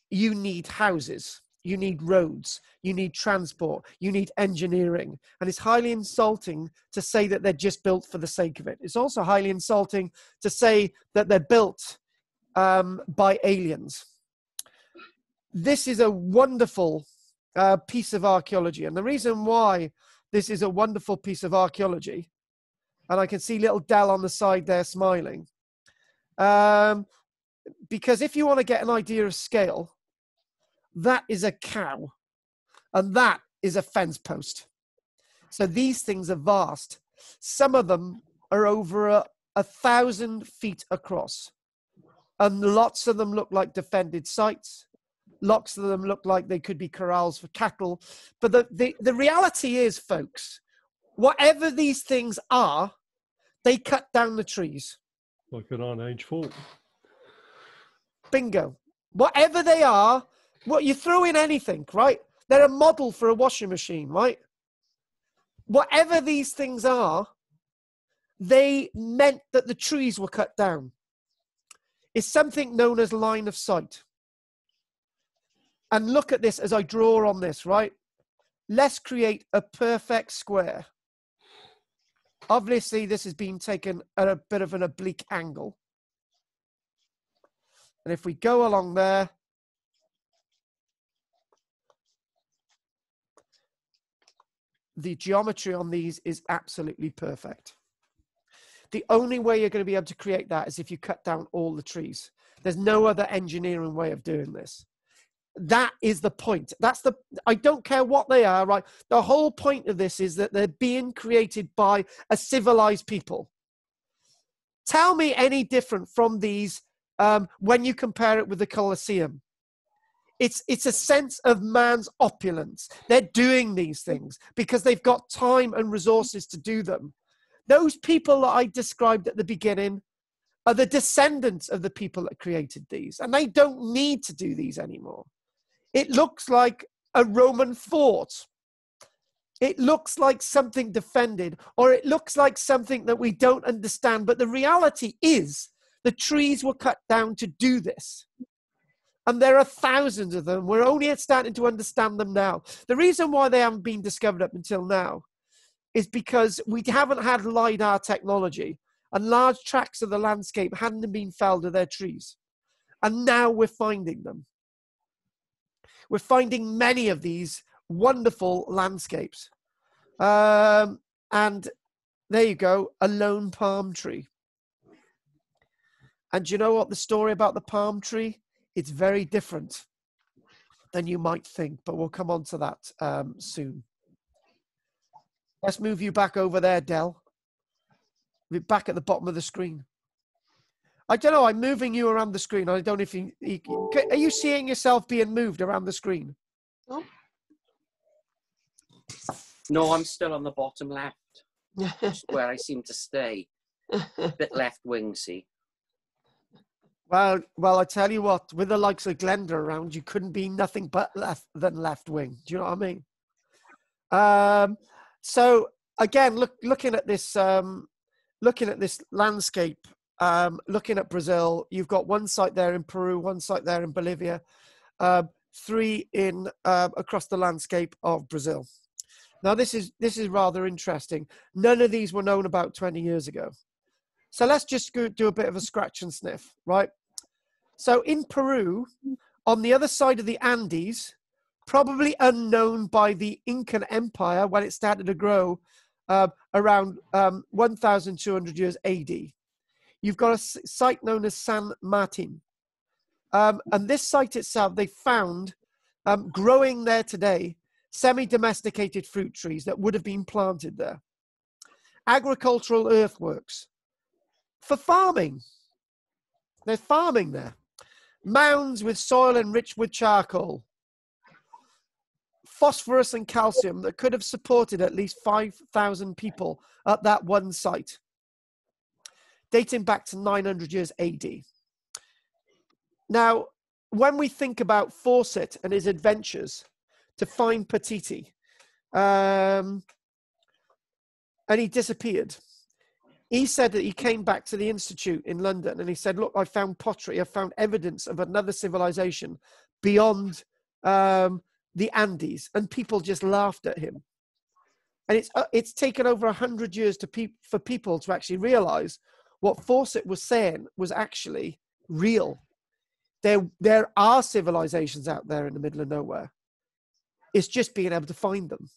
you need houses, you need roads, you need transport, you need engineering. And it's highly insulting to say that they're just built for the sake of it. It's also highly insulting to say that they're built um, by aliens. This is a wonderful uh, piece of archaeology. And the reason why this is a wonderful piece of archaeology, and I can see little Dal on the side there smiling. Um, because if you want to get an idea of scale, that is a cow, and that is a fence post. So these things are vast. Some of them are over a, a thousand feet across, and lots of them look like defended sites. Lots of them look like they could be corrals for cattle. But the, the, the reality is, folks, whatever these things are, they cut down the trees. Like an Iron Age fort. Bingo. Whatever they are, what you throw in anything, right? They're a model for a washing machine, right? Whatever these things are, they meant that the trees were cut down. It's something known as line of sight. And look at this as I draw on this, right? Let's create a perfect square. Obviously, this has been taken at a bit of an oblique angle. And if we go along there, the geometry on these is absolutely perfect. The only way you're going to be able to create that is if you cut down all the trees. There's no other engineering way of doing this. That is the point. That's the, I don't care what they are, right? The whole point of this is that they're being created by a civilized people. Tell me any different from these um, when you compare it with the Colosseum. It's, it's a sense of man's opulence. They're doing these things because they've got time and resources to do them. Those people that I described at the beginning are the descendants of the people that created these, and they don't need to do these anymore. It looks like a Roman fort. It looks like something defended, or it looks like something that we don't understand. But the reality is the trees were cut down to do this. And there are thousands of them. We're only starting to understand them now. The reason why they haven't been discovered up until now is because we haven't had LiDAR technology. and large tracts of the landscape hadn't been felled of their trees. And now we're finding them. We're finding many of these wonderful landscapes. Um, and there you go, a lone palm tree. And you know what the story about the palm tree? It's very different than you might think, but we'll come on to that um, soon. Let's move you back over there, Del. We're back at the bottom of the screen. I don't know, I'm moving you around the screen. I don't know if you, you are you seeing yourself being moved around the screen? No. No, I'm still on the bottom left. That's where I seem to stay. A bit left wing, see. Well, well, I tell you what, with the likes of Glenda around, you couldn't be nothing but left than left wing. Do you know what I mean? Um, so again, look, looking at this, um, looking at this landscape, um, looking at Brazil, you've got one site there in Peru, one site there in Bolivia, uh, three in uh, across the landscape of Brazil. Now, this is this is rather interesting. None of these were known about twenty years ago. So let's just go do a bit of a scratch and sniff, right? So in Peru, on the other side of the Andes, probably unknown by the Incan Empire when it started to grow uh, around um, one thousand two hundred years A D. You've got a site known as San Martin. Um, and this site itself, they found um, growing there today, semi-domesticated fruit trees that would have been planted there. Agricultural earthworks. For farming, they're farming there. Mounds with soil enriched with charcoal, phosphorus and calcium that could have supported at least five thousand people at that one site, dating back to nine hundred years A D. Now, when we think about Fawcett and his adventures to find Patiti, um, and he disappeared. He said that he came back to the Institute in London and he said, look, I found pottery. I found evidence of another civilization beyond um, the Andes. And people just laughed at him. And it's, uh, it's taken over one hundred years to pe for people to actually realize what Fawcett was saying was actually real. There, there are civilizations out there in the middle of nowhere. It's just being able to find them.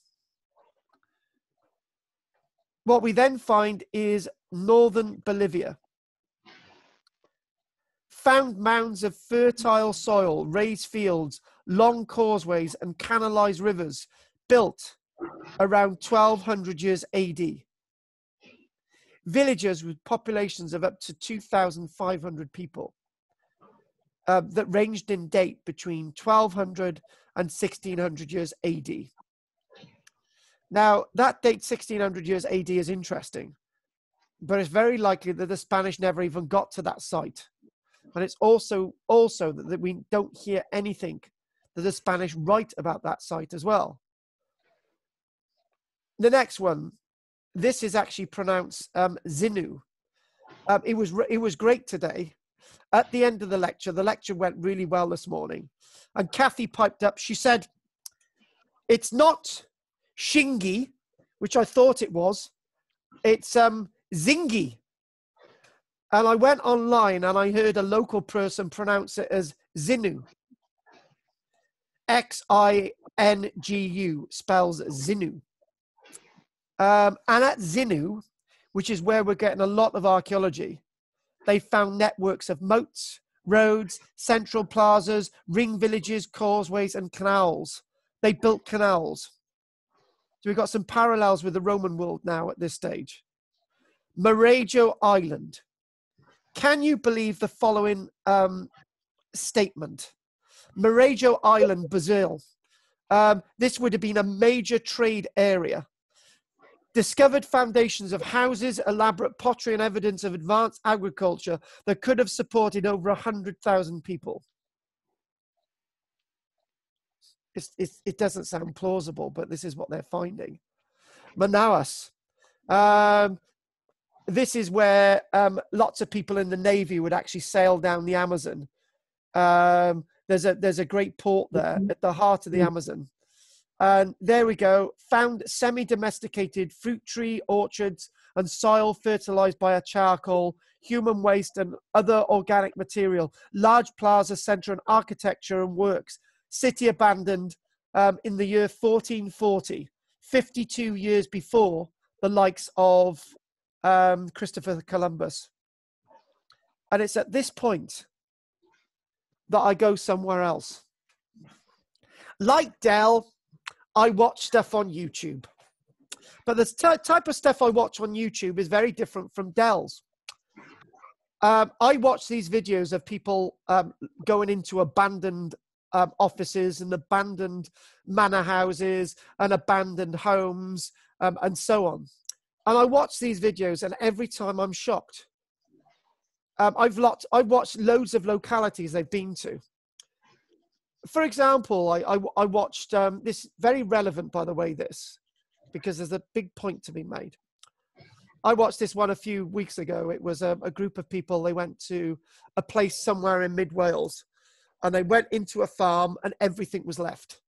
What we then find is northern Bolivia. Found mounds of fertile soil, raised fields, long causeways and canalized rivers built around twelve hundred years A D. Villages with populations of up to two thousand five hundred people uh, that ranged in date between twelve hundred and sixteen hundred years A D. Now, that date, sixteen hundred years A D, is interesting, but it's very likely that the Spanish never even got to that site. And it's also, also that, that we don't hear anything that the Spanish write about that site as well. The next one, this is actually pronounced um, Xingu. Um, it, was it was great today. At the end of the lecture, the lecture went really well this morning. And Kathy piped up, she said, it's not Xingi, which I thought it was, it's um, Xingi. And I went online and I heard a local person pronounce it as Xingu. X I N G U spells Xingu. Um, and at Xingu, which is where we're getting a lot of archaeology, they found networks of moats, roads, central plazas, ring villages, causeways, and canals. They built canals. So we've got some parallels with the Roman world now at this stage. Marajo Island. Can you believe the following um, statement? Marajo Island, Brazil. Um, this would have been a major trade area. Discovered foundations of houses, elaborate pottery and evidence of advanced agriculture that could have supported over one hundred thousand people. It's, it's, it doesn't sound plausible, but this is what they're finding. Manaus. Um, this is where um, lots of people in the Navy would actually sail down the Amazon. Um, there's, a, there's a great port there at the heart of the Amazon. And there we go. Found semi-domesticated fruit tree orchards and soil fertilized by a charcoal, human waste and other organic material, large plaza centre and architecture and works, city abandoned um, in the year fourteen forty, fifty-two years before the likes of um, Christopher Columbus. And it's at this point that I go somewhere else. Like Dell, I watch stuff on YouTube. But the t- type of stuff I watch on YouTube is very different from Dell's. Um, I watch these videos of people um, going into abandoned um, offices and abandoned manor houses and abandoned homes um, and so on. And I watch these videos and every time I'm shocked. Um, I've, lot, I've watched loads of localities they've been to. For example, I, I, I watched um, this, very relevant, by the way, this, because there's a big point to be made. I watched this one a few weeks ago. It was a, a group of people. They went to a place somewhere in mid Wales and they went into a farm and everything was left.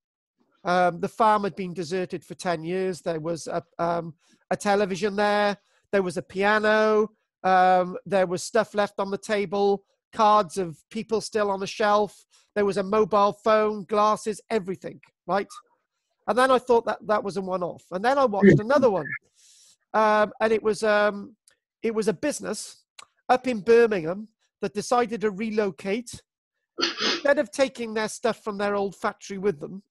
Um, the farm had been deserted for ten years. There was a, um, a television there. There was a piano. Um, there was stuff left on the table, cards of people still on the shelf. There was a mobile phone, glasses, everything, right? And then I thought that that was a one-off. And then I watched another one. Um, and it was, um, it was a business up in Birmingham that decided to relocate. Instead of taking their stuff from their old factory with them,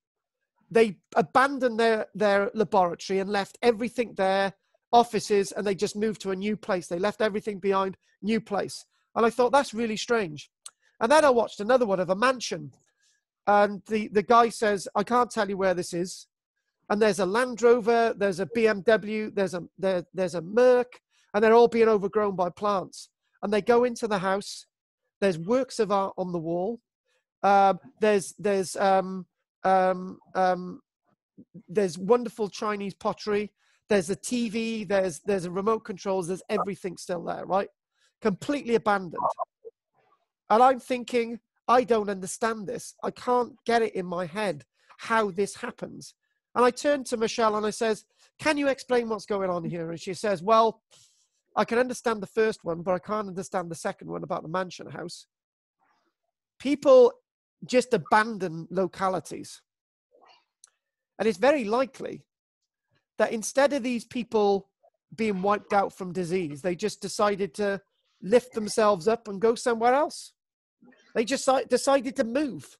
they abandoned their, their laboratory and left everything there, offices, and they just moved to a new place. They left everything behind, new place. And I thought, that's really strange. And then I watched another one of a mansion. And the, the guy says, I can't tell you where this is. And there's a Land Rover, there's a B M W, there's a, there, there's a Merc, and they're all being overgrown by plants. And they go into the house. There's works of art on the wall. Uh, there's, there's, um, um, um, there's wonderful Chinese pottery. There's a T V, there's, there's a remote controls, there's everything still there, right? Completely abandoned. And I'm thinking, I don't understand this. I can't get it in my head how this happens. And I turned to Michelle and I says, can you explain what's going on here? And she says, well, I can understand the first one, but I can't understand the second one about the mansion house. People just abandon localities. And it's very likely that instead of these people being wiped out from disease, they just decided to lift themselves up and go somewhere else. They just decided to move.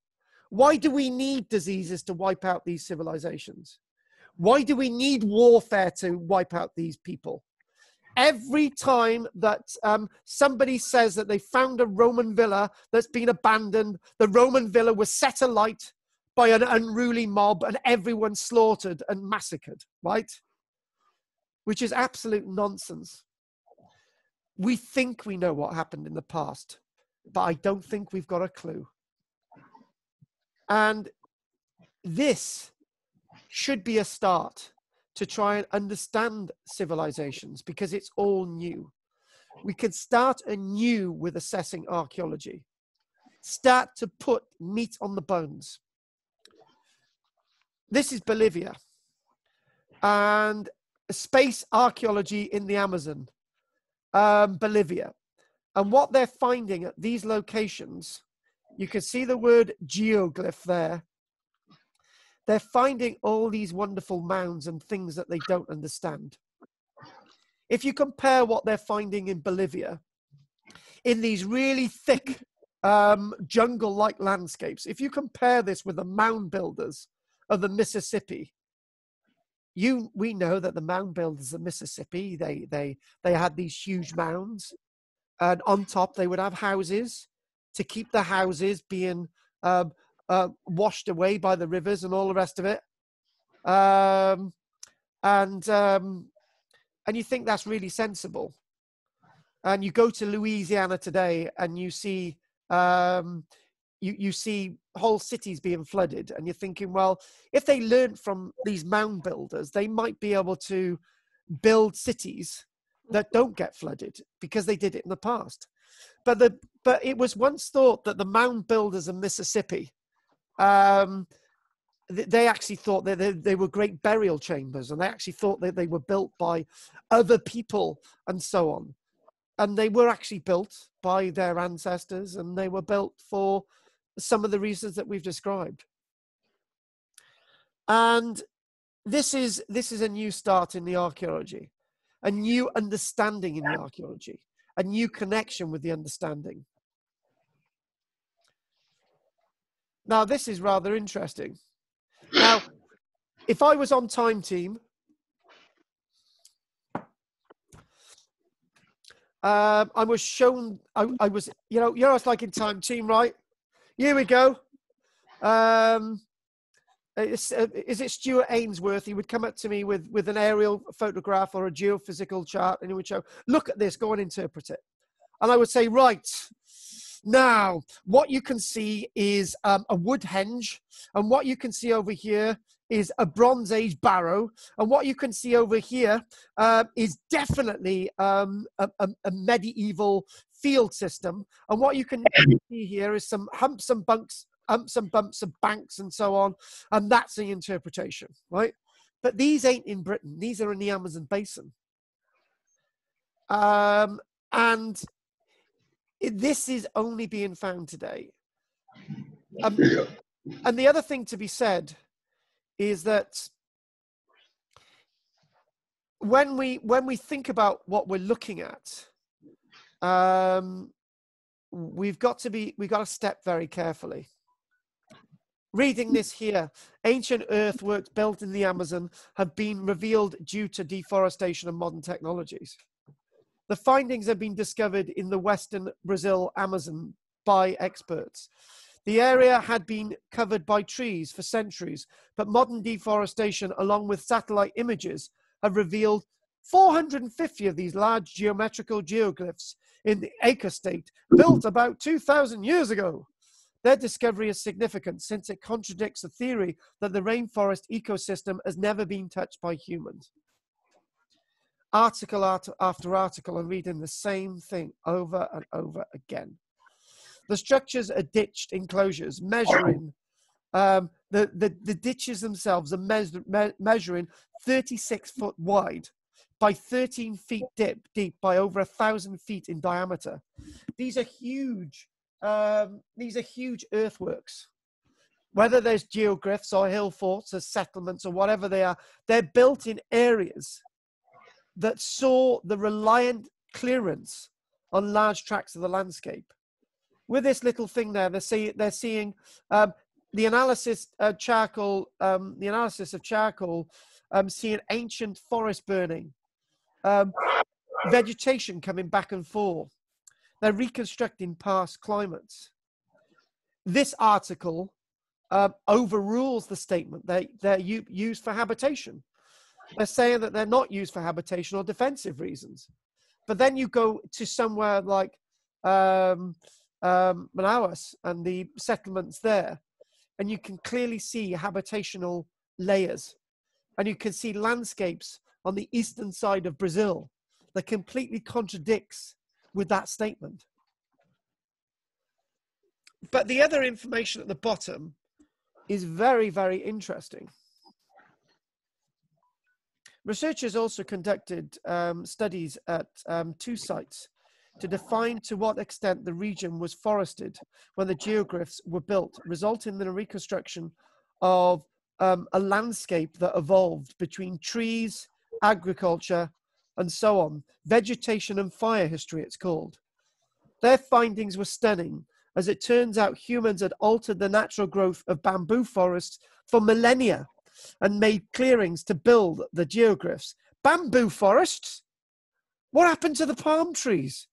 Why do we need diseases to wipe out these civilizations? Why do we need warfare to wipe out these people? Every time that um, somebody says that they found a Roman villa that's been abandoned, the Roman villa was set alight by an unruly mob and everyone slaughtered and massacred, right? Which is absolute nonsense. We think we know what happened in the past, but I don't think we've got a clue. And this should be a start to try and understand civilizations because it's all new. We can start anew with assessing archaeology. Start to put meat on the bones. This is Bolivia and space archaeology in the Amazon, um, Bolivia. And what they're finding at these locations, you can see the word geoglyph there. They're finding all these wonderful mounds and things that they don't understand. If you compare what they're finding in Bolivia, in these really thick um, jungle-like landscapes, if you compare this with the mound builders of the Mississippi, you, we know that the mound builders of the Mississippi, they, they, they had these huge mounds, and on top they would have houses, to keep the houses being um, uh, washed away by the rivers and all the rest of it. Um, and, um, and you think that's really sensible. And you go to Louisiana today and you see, um, you, you see whole cities being flooded and you're thinking, well, if they learned from these mound builders, they might be able to build cities that don't get flooded because they did it in the past. But the but it was once thought that the mound builders of Mississippi um, they actually thought that they, they were great burial chambers, and they actually thought that they were built by other people and so on. And they were actually built by their ancestors, and they were built for some of the reasons that we've described. And this is, this is a new start in the archaeology, a new understanding in the archaeology, a new connection with the understanding. Now, this is rather interesting. Now, if I was on Time Team, uh, I was shown, I, I was, you know, you know, it's like in Time Team, right? Here we go. Um, is, uh, is it Stuart Ainsworth? He would come up to me with, with an aerial photograph or a geophysical chart, and he would show, look at this, go and interpret it. And I would say, right, now, what you can see is um, a wood henge, and what you can see over here is a Bronze Age barrow, and what you can see over here uh, is definitely um, a, a, a medieval field system, and what you can see here is some humps and bunks, humps and bumps and banks and so on, and that's the interpretation, right? But these ain't in Britain. These are in the Amazon basin. Um, and... This is only being found today. Um, and the other thing to be said is that when we, when we think about what we're looking at, um, we've got to be, we've got to step very carefully. Reading this here, ancient earthworks built in the Amazon have been revealed due to deforestation and modern technologies. The findings have been discovered in the Western Brazil Amazon by experts. The area had been covered by trees for centuries, but modern deforestation, along with satellite images, have revealed four hundred fifty of these large geometrical geoglyphs in the Acre state, built about two thousand years ago. Their discovery is significant since it contradicts the theory that the rainforest ecosystem has never been touched by humans. Article after article, and reading the same thing over and over again. The structures are ditched enclosures, measuring um, the, the the ditches themselves are me me measuring thirty-six foot wide by thirteen feet deep, deep by over a thousand feet in diameter. These are huge. Um, these are huge earthworks. Whether there's geoglyphs or hill forts or settlements or whatever they are, they're built in areas that saw the reliant clearance on large tracts of the landscape. With this little thing there, they're, see, they're seeing um, the analysis uh, charcoal, um, the analysis of charcoal, um, seeing ancient forest burning, um, vegetation coming back and forth. They're reconstructing past climates. This article uh, overrules the statement that they're used for habitation. They're saying that they're not used for habitation or defensive reasons. But then you go to somewhere like um, um, Manaus and the settlements there, and you can clearly see habitational layers. And you can see landscapes on the eastern side of Brazil that completely contradicts with that statement. But the other information at the bottom is very, very interesting. Researchers also conducted um, studies at um, two sites to define to what extent the region was forested when the geoglyphs were built, resulting in a reconstruction of um, a landscape that evolved between trees, agriculture, and so on. Vegetation and fire history, it's called. Their findings were stunning. As it turns out, humans had altered the natural growth of bamboo forests for millennia and made clearings to build the geoglyphs. Bamboo forests? What happened to the palm trees?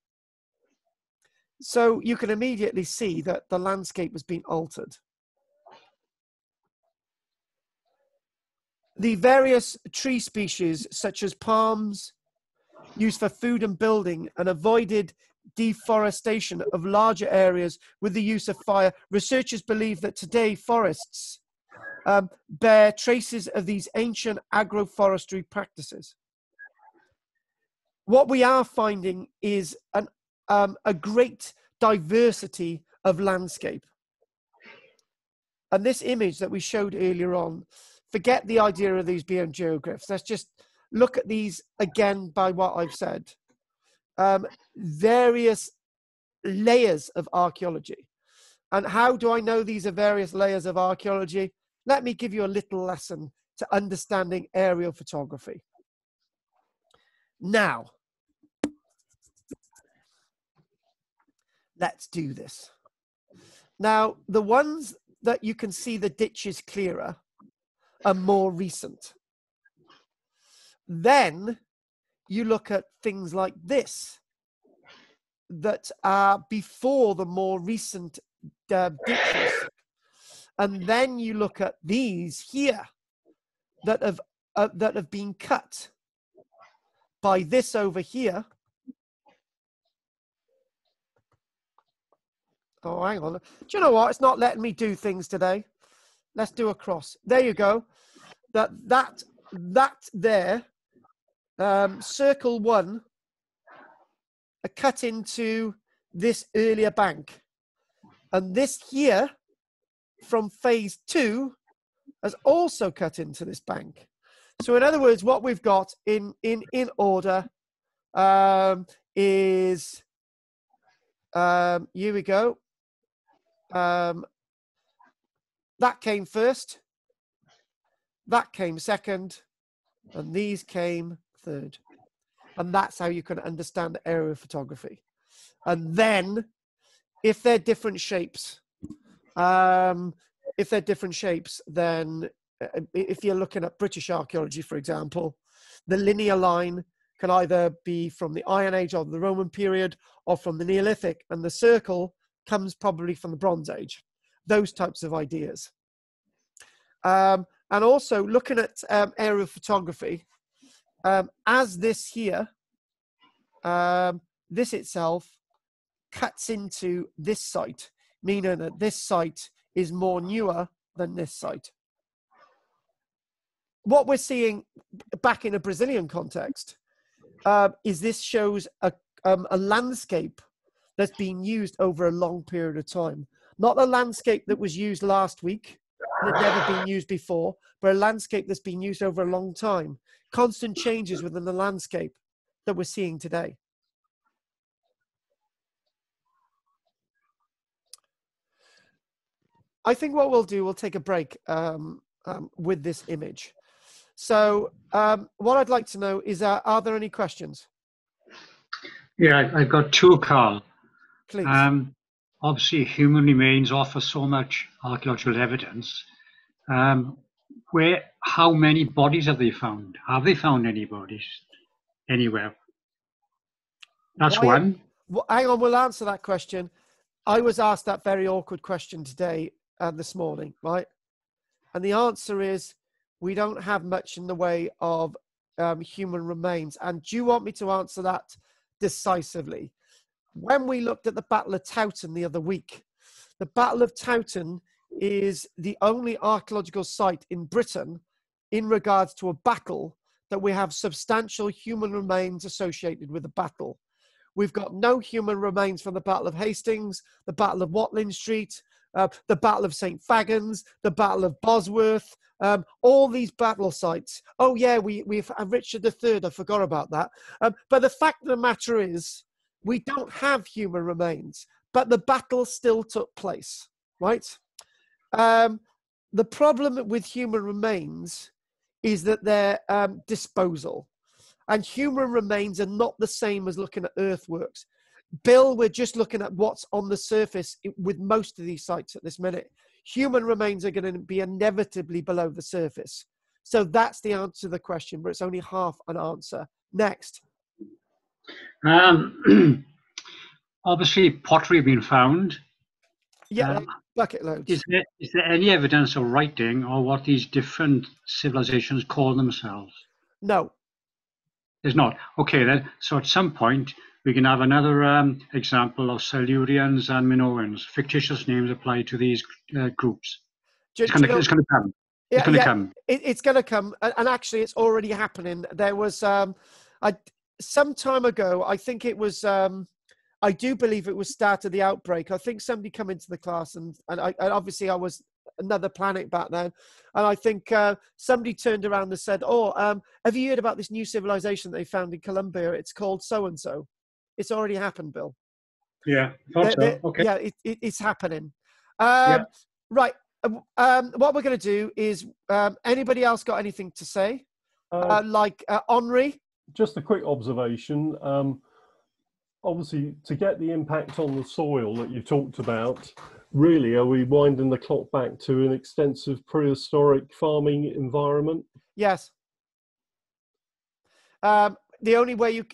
So you can immediately see that the landscape has been altered. The various tree species, such as palms, used for food and building, and avoided deforestation of larger areas with the use of fire. Researchers believe that today forests Um, bear traces of these ancient agroforestry practices. What we are finding is an, um, a great diversity of landscape. And this image that we showed earlier on, forget the idea of these being geographs. Let's just look at these again by what I've said. Um, various layers of archaeology. And how do I know these are various layers of archaeology? Let me give you a little lesson to understanding aerial photography. Now, let's do this. Now, the ones that you can see the ditches clearer are more recent. Then you look at things like this that are before the more recent uh, ditches. And then you look at these here that have, uh, that have been cut by this over here. Oh, hang on. Do you know what? It's not letting me do things today. Let's do a cross. There you go. That, that, that there, um, circle one, a cut into this earlier bank. And this here from phase two has also cut into this bank. So in other words, what we've got in, in, in order um, is, um, here we go. Um, that came first, that came second, and these came third. And that's how you can understand aerial photography. And then, if they're different shapes, um, if they're different shapes, then uh, if you're looking at British archaeology, for example, the linear line can either be from the Iron Age or the Roman period or from the Neolithic, and the circle comes probably from the Bronze Age, those types of ideas. Um, and also looking at um, aerial photography, um, as this here, um, this itself cuts into this site, meaning that this site is more newer than this site. What we're seeing back in a Brazilian context uh, is this shows a, um, a landscape that's been used over a long period of time. Not a landscape that was used last week, that had never been used before, but a landscape that's been used over a long time. Constant changes within the landscape that we're seeing today. I think what we'll do, we'll take a break um, um, with this image. So um, what I'd like to know is, uh, are there any questions? Yeah, I've got two, Carl. Please. Um, obviously, human remains offer so much archaeological evidence. Um, where, how many bodies have they found? Have they found any bodies anywhere? That's Why, one. Well, hang on, we'll answer that question. I was asked that very awkward question today and uh, this morning, right? And the answer is, we don't have much in the way of um, human remains. And do you want me to answer that decisively? When we looked at the Battle of Towton the other week, the Battle of Towton is the only archaeological site in Britain in regards to a battle that we have substantial human remains associated with the battle. We've got no human remains from the Battle of Hastings, the Battle of Watling Street, uh, the Battle of Saint Fagans, the Battle of Bosworth, um, all these battle sites. Oh yeah, we, we've uh, Richard the Third, I forgot about that. Um, but the fact of the matter is, we don't have human remains, but the battle still took place, right? Um, the problem with human remains is that they're um, disposal. And human remains are not the same as looking at earthworks. Bill, we're just looking at what's on the surface with most of these sites at this minute. Human remains are going to be inevitably below the surface. So that's the answer to the question, but it's only half an answer. Next. Um, obviously, pottery been found. Yeah, um, bucket loads. Is there, is there any evidence of writing or what these different civilizations call themselves? No. There's not. Okay, then. So at some point, we can have another um, example of Silurians and Minoans, fictitious names applied to these uh, groups. Do, it's going to come. Yeah, it's going to yeah, come. It, it's going to come. And actually, it's already happening. There was... Um, I. Some time ago, I think it was, um, I do believe it was start of the outbreak. I think somebody came into the class and, and, I, and obviously I was another planet back then. And I think uh, somebody turned around and said, oh, um, have you heard about this new civilization they found in Colombia? It's called so-and-so. It's already happened, Bill. Yeah, they're, so. they're, okay. yeah it, it, it's happening. Um, yeah. Right. Um, what we're going to do is, um, anybody else got anything to say? Uh, uh, like uh, Henri? Just a quick observation. Um, obviously, to get the impact on the soil that you talked about, really, are we winding the clock back to an extensive prehistoric farming environment? Yes. Um, the only way you...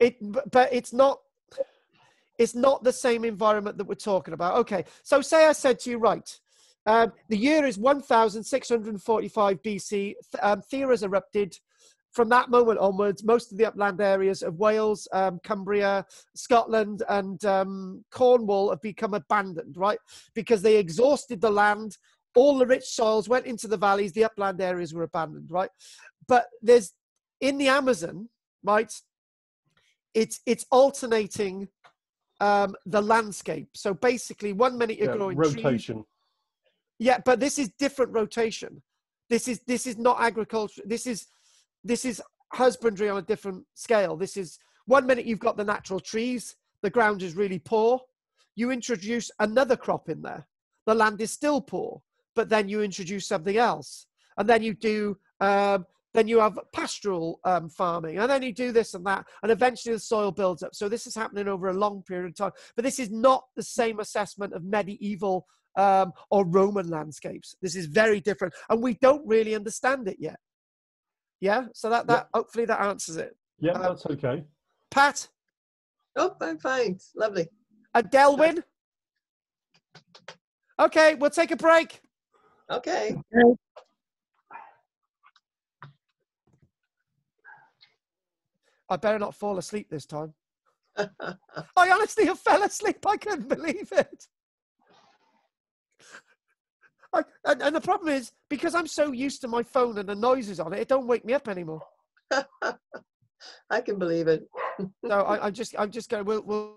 it, but it's not... It's not the same environment that we're talking about. Okay, so say I said to you, right, um, the year is one thousand six hundred forty-five B C, Th um, Theras erupted. From that moment onwards, most of the upland areas of Wales, um, Cumbria, Scotland, and um, Cornwall have become abandoned, right? Because they exhausted the land, all the rich soils went into the valleys, the upland areas were abandoned, right? But there's, in the Amazon, right, it's, it's alternating... Um, the landscape. So basically, one minute you're yeah, growing rotation. Trees. Yeah, but this is different rotation. This is this is not agriculture. This is this is husbandry on a different scale. This is one minute you've got the natural trees. The ground is really poor. You introduce another crop in there. The land is still poor, but then you introduce something else, and then you do. Um, Then you have pastoral um, farming, and then you do this and that, and eventually the soil builds up. So this is happening over a long period of time. But this is not the same assessment of medieval um, or Roman landscapes. This is very different, and we don't really understand it yet. Yeah, so that, that yeah. hopefully that answers it. Yeah, um, that's okay. Pat? Oh, I'm fine. Lovely. And Delwyn? Okay, we'll take a break. Okay. okay. I better not fall asleep this time. I honestly fell asleep. I couldn't believe it. I, and, and the problem is, because I'm so used to my phone and the noises on it, it don't wake me up anymore. I can believe it. No, I, I'm just, I'm just going, we'll, we'll...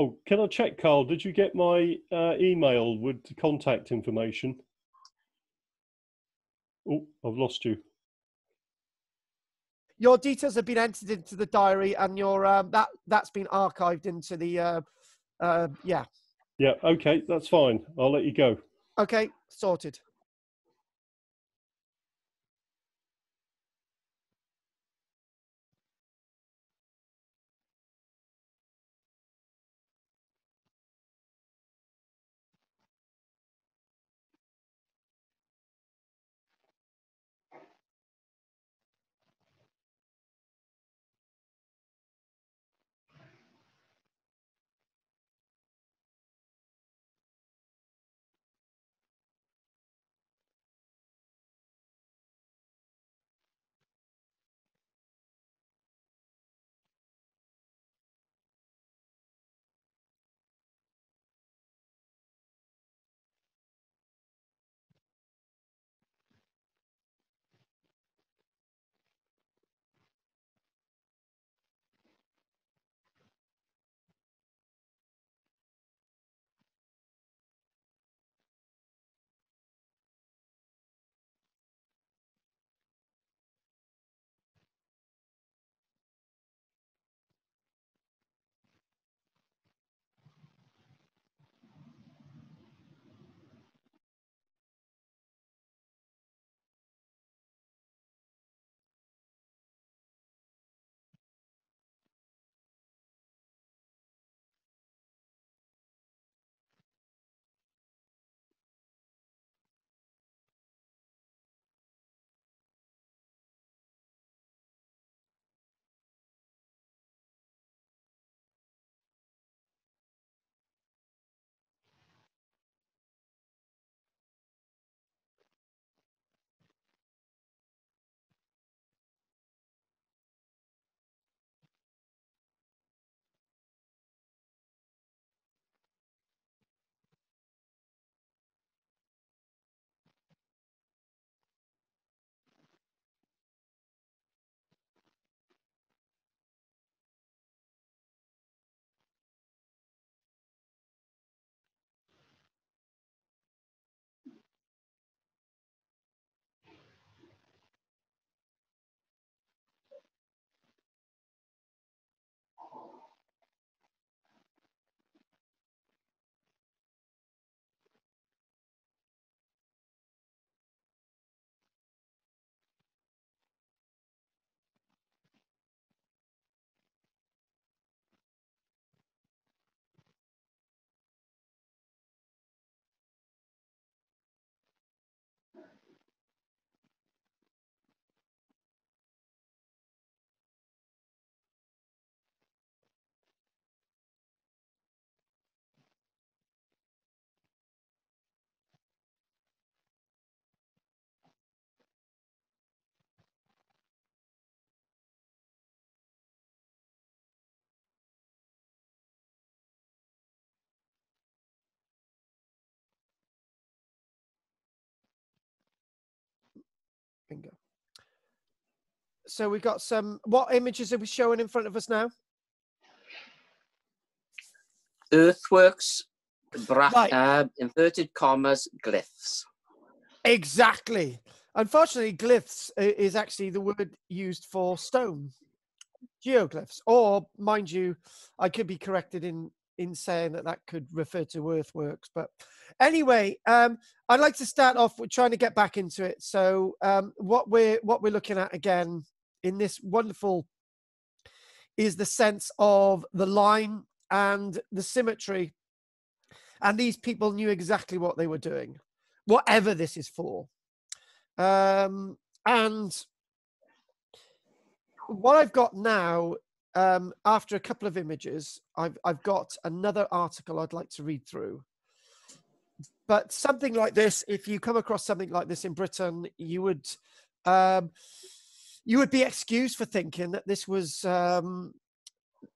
Oh, can I check, Carl? Did you get my uh, email with contact information? Oh, I've lost you. Your details have been entered into the diary, and your um, that that's been archived into the uh, uh, yeah. Yeah. Okay, that's fine. I'll let you go. Okay, sorted. Bingo. So we've got some, what images are we showing in front of us now? Earthworks, bra right. uh, inverted commas, glyphs. Exactly. Unfortunately, glyphs is actually the word used for stone, geoglyphs. Or, mind you, I could be corrected in, in saying that that could refer to earthworks. But anyway, um, I'd like to start off with trying to get back into it. So um, what we're, what we're looking at again in this wonderful is the sense of the line and the symmetry. And these people knew exactly what they were doing, whatever this is for. Um, and what I've got now, um, after a couple of images, I've, I've got another article I'd like to read through. But something like this, if you come across something like this in Britain, you would, um, you would be excused for thinking that this was, um,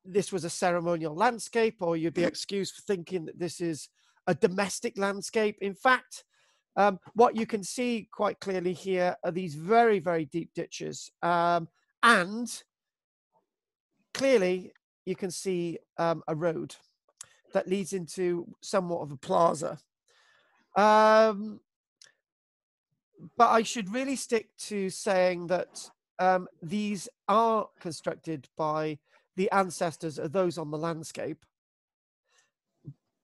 this was a ceremonial landscape, or you'd be excused for thinking that this is a domestic landscape. In fact, Um, what you can see quite clearly here are these very, very deep ditches. Um, and clearly, you can see um, a road that leads into somewhat of a plaza. Um, but I should really stick to saying that um, these are constructed by the ancestors of those on the landscape.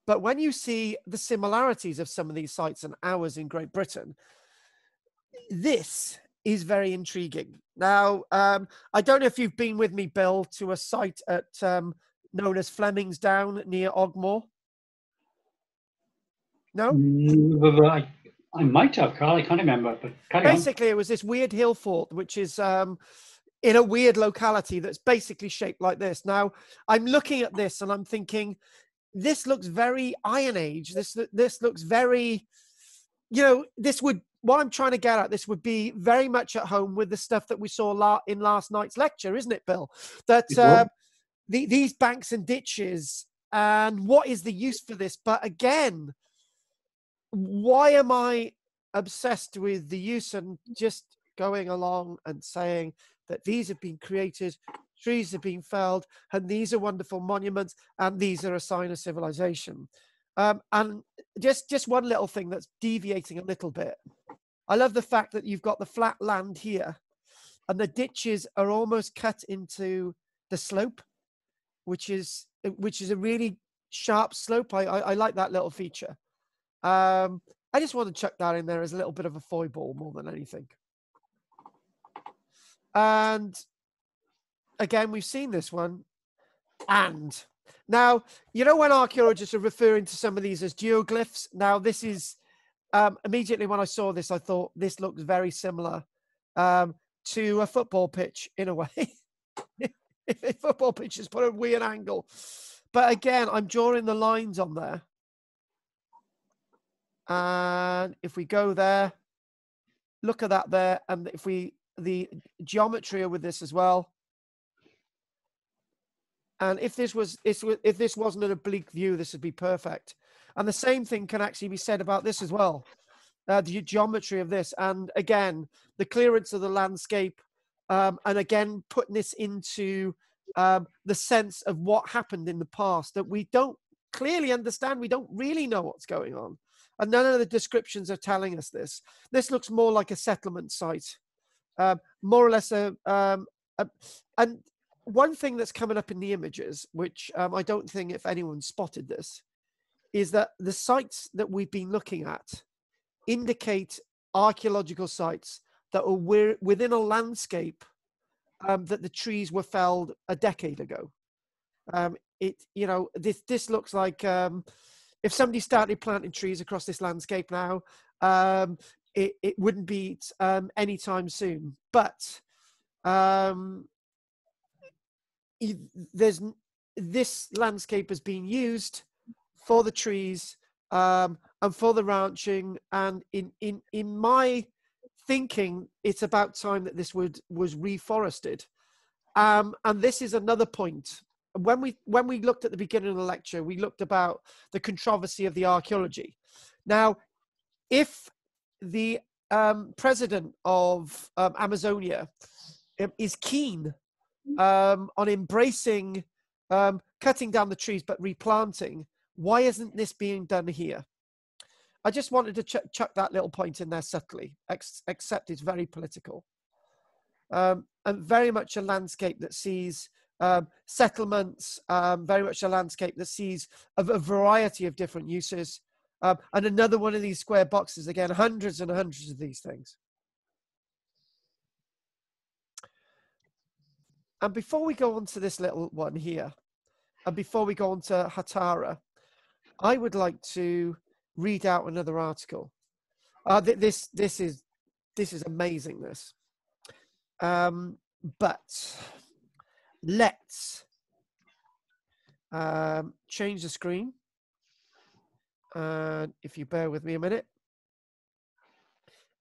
But when you see the similarities of some of these sites and ours in Great Britain, this is very intriguing. Now, um, I don't know if you've been with me, Bill, to a site at um, known as Fleming's Down near Ogmore. No? I, I might have, Carl. I can't remember. But carry on. Basically, it was this weird hill fort, which is um, in a weird locality that's basically shaped like this. Now, I'm looking at this and I'm thinking, this looks very Iron Age. This, this looks very, you know, this would, what I'm trying to get at, this would be very much at home with the stuff that we saw la in last night's lecture, isn't it, Bill? That uh, the, these banks and ditches, and what is the use for this? But again, why am I obsessed with the use and just going along and saying that these have been created, trees have been felled, and these are wonderful monuments, and these are a sign of civilization. Um, and just, just one little thing that's deviating a little bit. I love the fact that you've got the flat land here, and the ditches are almost cut into the slope, which is, which is a really sharp slope. I, I, I like that little feature. Um, I just want to chuck that in there as a little bit of a foible more than anything. And again, we've seen this one. And now, you know, when archaeologists are referring to some of these as geoglyphs, now this is, um, immediately when I saw this, I thought this looks very similar um, to a football pitch in a way. A football pitch is put at a weird angle. But again, I'm drawing the lines on there. And if we go there, look at that there. And if we, the geometry with this as well. And if this was, if this wasn't an oblique view, this would be perfect. And the same thing can actually be said about this as well, uh, the geometry of this. And again, the clearance of the landscape, um, and again, putting this into um, the sense of what happened in the past that we don't clearly understand. We don't really know what's going on. And none of the descriptions are telling us this. This looks more like a settlement site, uh, more or less a, um, a and, one thing that's coming up in the images, which um, I don't think if anyone spotted this, is that the sites that we've been looking at indicate archaeological sites that are within a landscape um, that the trees were felled a decade ago. Um, it, you know, this, this looks like um, if somebody started planting trees across this landscape now, um, it, it wouldn't be um, anytime soon. But um, there's this landscape has been used for the trees um, and for the ranching, and in in in my thinking, it's about time that this would was reforested. Um, and this is another point. When we when we looked at the beginning of the lecture, we looked about the controversy of the archaeology. Now, if the um, president of um, Amazonia um, is keen um, on embracing um, cutting down the trees, but replanting. Why isn't this being done here? I just wanted to ch chuck that little point in there subtly, ex except it's very political. Um, and very much a landscape that sees um, settlements, um, very much a landscape that sees a, a variety of different uses. Um, and another one of these square boxes, again, hundreds and hundreds of these things. And before we go on to this little one here, and before we go on to Hatahara, I would like to read out another article. Uh, th this, this, is, this is amazing, this. Um, but let's um, change the screen. And uh, if you bear with me a minute,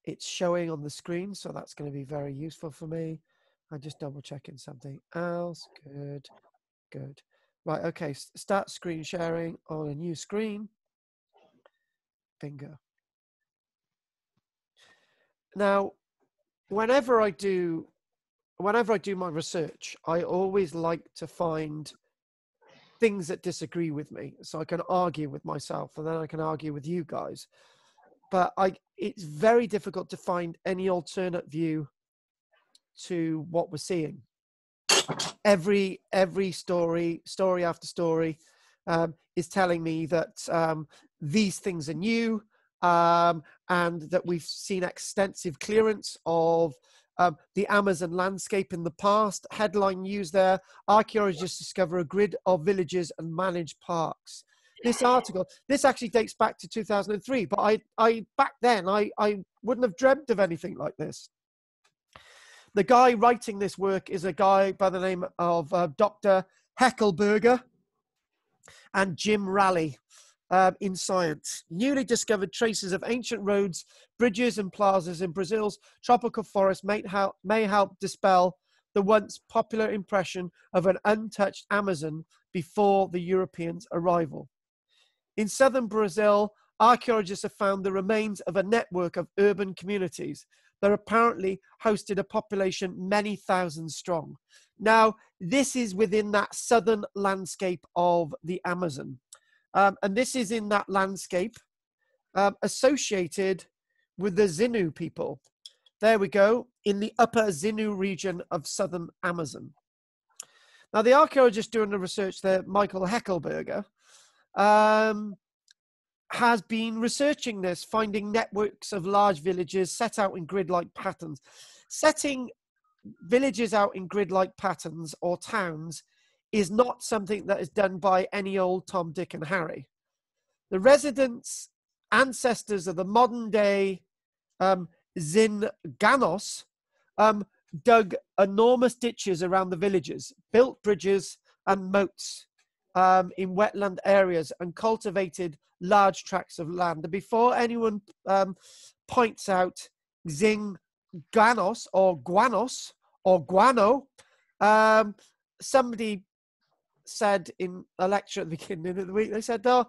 it's showing on the screen, so that's going to be very useful for me. I'm just double checking something else. Good, good. Right, okay, start screen sharing on a new screen. Bingo. Now, whenever I do, whenever I do my research, I always like to find things that disagree with me, so I can argue with myself, and then I can argue with you guys. But I, it's very difficult to find any alternate view to what we're seeing. Every every story, story after story, um, is telling me that um, these things are new, um, and that we've seen extensive clearance of um, the Amazon landscape in the past. Headline news there: archaeologists discover a grid of villages and managed parks. This article, this actually dates back to two thousand three, but I, I back then I, I wouldn't have dreamt of anything like this. The guy writing this work is a guy by the name of uh, Doctor Heckenberger and Jim Raleigh um, in Science. Newly discovered traces of ancient roads, bridges and plazas in Brazil's tropical forest may help, may help dispel the once popular impression of an untouched Amazon before the Europeans' arrival. In southern Brazil, archaeologists have found the remains of a network of urban communities that apparently hosted a population many thousands strong. Now, this is within that southern landscape of the Amazon. Um, and this is in that landscape um, associated with the Xingu people. There we go, in the upper Xingu region of southern Amazon. Now, the archaeologist doing the research there, Michael Heckelberger, um, has been researching this, finding networks of large villages set out in grid-like patterns. Setting villages out in grid-like patterns or towns is not something that is done by any old Tom, Dick and Harry. The residents, ancestors of the modern-day um, Xinganos, um, dug enormous ditches around the villages, built bridges and moats Um, in wetland areas, and cultivated large tracts of land. And before anyone um, points out Xinganos or Guanos or Guano, um, somebody said in a lecture at the beginning of the week, they said, oh,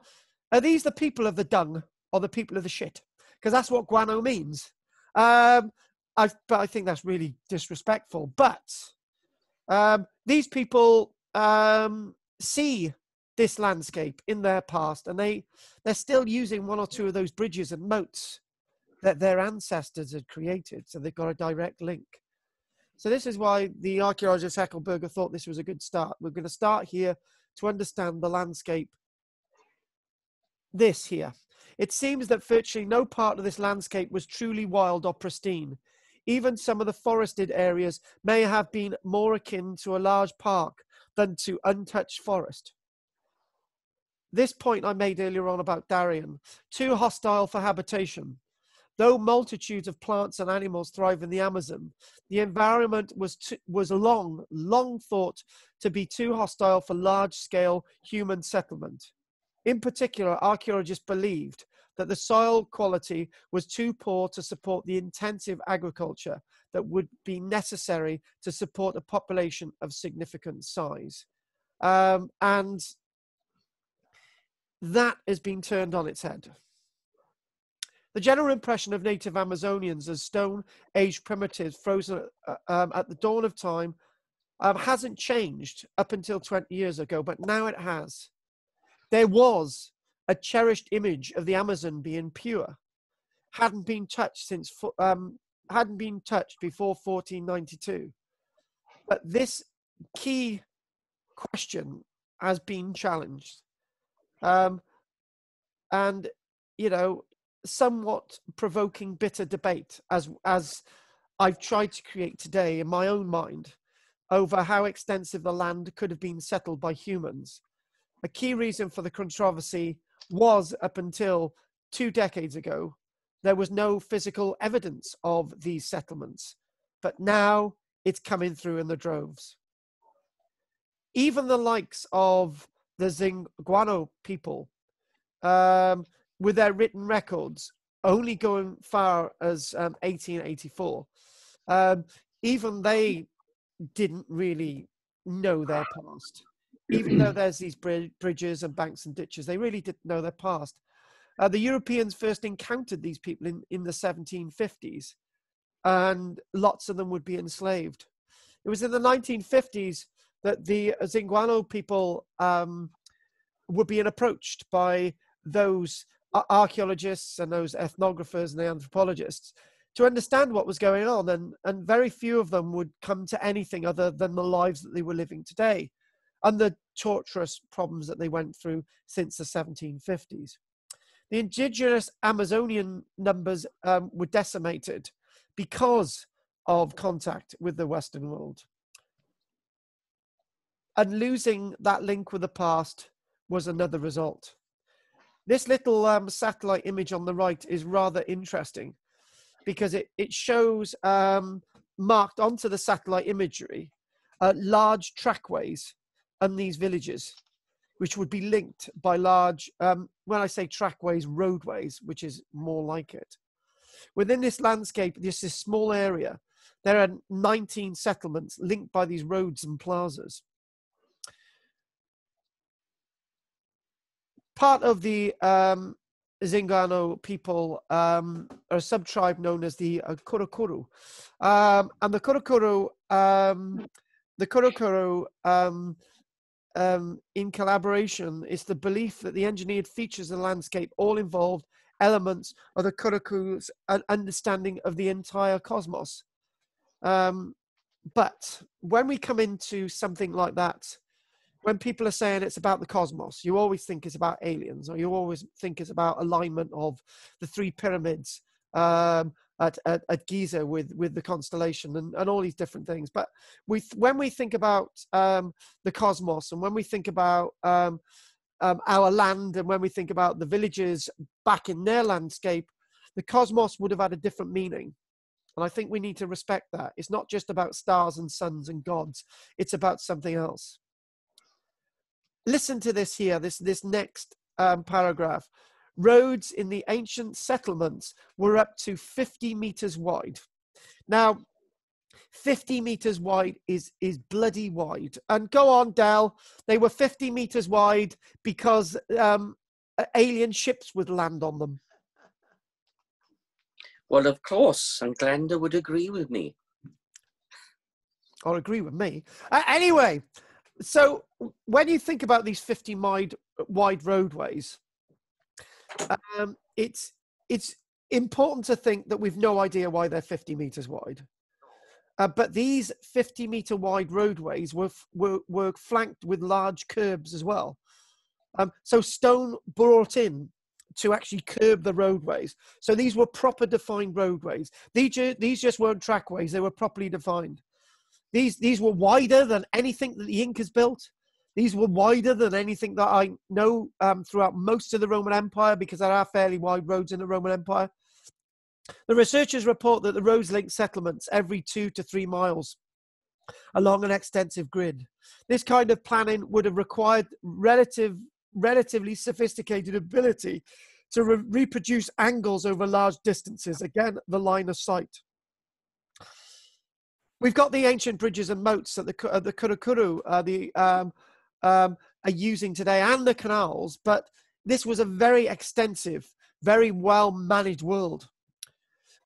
are these the people of the dung or the people of the shit? Because that's what guano means. Um, I, but I think that's really disrespectful. But um, these people... Um, see this landscape in their past, and they they're still using one or two of those bridges and moats that their ancestors had created, so they've got a direct link. So this is why the archaeologist Heckelberger thought this was a good start. We're going to start here to understand the landscape. This here, it seems that virtually no part of this landscape was truly wild or pristine. Even some of the forested areas may have been more akin to a large park than to untouched forest. This point I made earlier on about Darien, too hostile for habitation. Though multitudes of plants and animals thrive in the Amazon, the environment was, too, was long, long thought to be too hostile for large-scale human settlement. In particular, archaeologists believed that the soil quality was too poor to support the intensive agriculture that would be necessary to support a population of significant size. Um, and that has been turned on its head. The general impression of native Amazonians as Stone Age primitives frozen uh, um, at the dawn of time um, hasn't changed up until twenty years ago, but now it has. There was a cherished image of the Amazon being pure, hadn't been touched since um, hadn't been touched before fourteen ninety-two. But this key question has been challenged, um, and you know, somewhat provoking bitter debate as as I've tried to create today in my own mind over how extensive the land could have been settled by humans. A key reason for the controversy was, up until two decades ago, there was no physical evidence of these settlements, but now it's coming through in the droves. Even the likes of the Xinguano people, um, with their written records only going far as um, eighteen eighty-four, um, even they didn't really know their past. Even though there's these bridges and banks and ditches, they really didn't know their past. Uh, the Europeans first encountered these people in, in the seventeen fifties, and lots of them would be enslaved. It was in the nineteen fifties that the Xinguano people um, were being approached by those archaeologists and those ethnographers and the anthropologists to understand what was going on, and, and very few of them would come to anything other than the lives that they were living today and the torturous problems that they went through since the seventeen fifties. The indigenous Amazonian numbers um, were decimated because of contact with the Western world. And losing that link with the past was another result. This little um, satellite image on the right is rather interesting because it, it shows um, marked onto the satellite imagery uh, large trackways and these villages, which would be linked by large, um, when I say trackways, roadways, which is more like it. Within this landscape, this is small area, there are nineteen settlements linked by these roads and plazas. Part of the um, Xinguano people um, are a sub-tribe known as the uh, Kurokuru. Um, and the Kurokuru, um, the Kurokuru um, Um, in collaboration, it's the belief that the engineered features of the landscape all involved elements of the Kurokuru's understanding of the entire cosmos. Um, but when we come into something like that, when people are saying it's about the cosmos, you always think it's about aliens, or you always think it's about alignment of the three pyramids um, at, at, at Giza with, with the constellation and, and all these different things. But we th when we think about um, the cosmos, and when we think about um, um, our land, and when we think about the villages back in their landscape, the cosmos would have had a different meaning. And I think we need to respect that. It's not just about stars and suns and gods. It's about something else. Listen to this here, this, this next um, paragraph. Roads in the ancient settlements were up to fifty meters wide. Now, fifty meters wide is, is bloody wide. And go on, Dell. They were fifty meters wide because um, alien ships would land on them. Well, of course, and Glenda would agree with me. Or agree with me. Uh, anyway, so when you think about these fifty mile wide roadways, Um, it's, it's important to think that we've no idea why they're fifty meters wide. Uh, but these fifty meter wide roadways were, were, were flanked with large curbs as well. Um, so stone brought in to actually curb the roadways. So these were proper defined roadways. These, ju these just weren't trackways. They were properly defined. These, these were wider than anything that the Incas built. These were wider than anything that I know um, throughout most of the Roman Empire, because there are fairly wide roads in the Roman Empire. The researchers report that the roads link settlements every two to three miles along an extensive grid. This kind of planning would have required relative, relatively sophisticated ability to re reproduce angles over large distances. Again, the line of sight. We've got the ancient bridges and moats that the, uh, the Kurokuru, uh, the... Um, Um, are using today, and the canals, but this was a very extensive very well-managed world.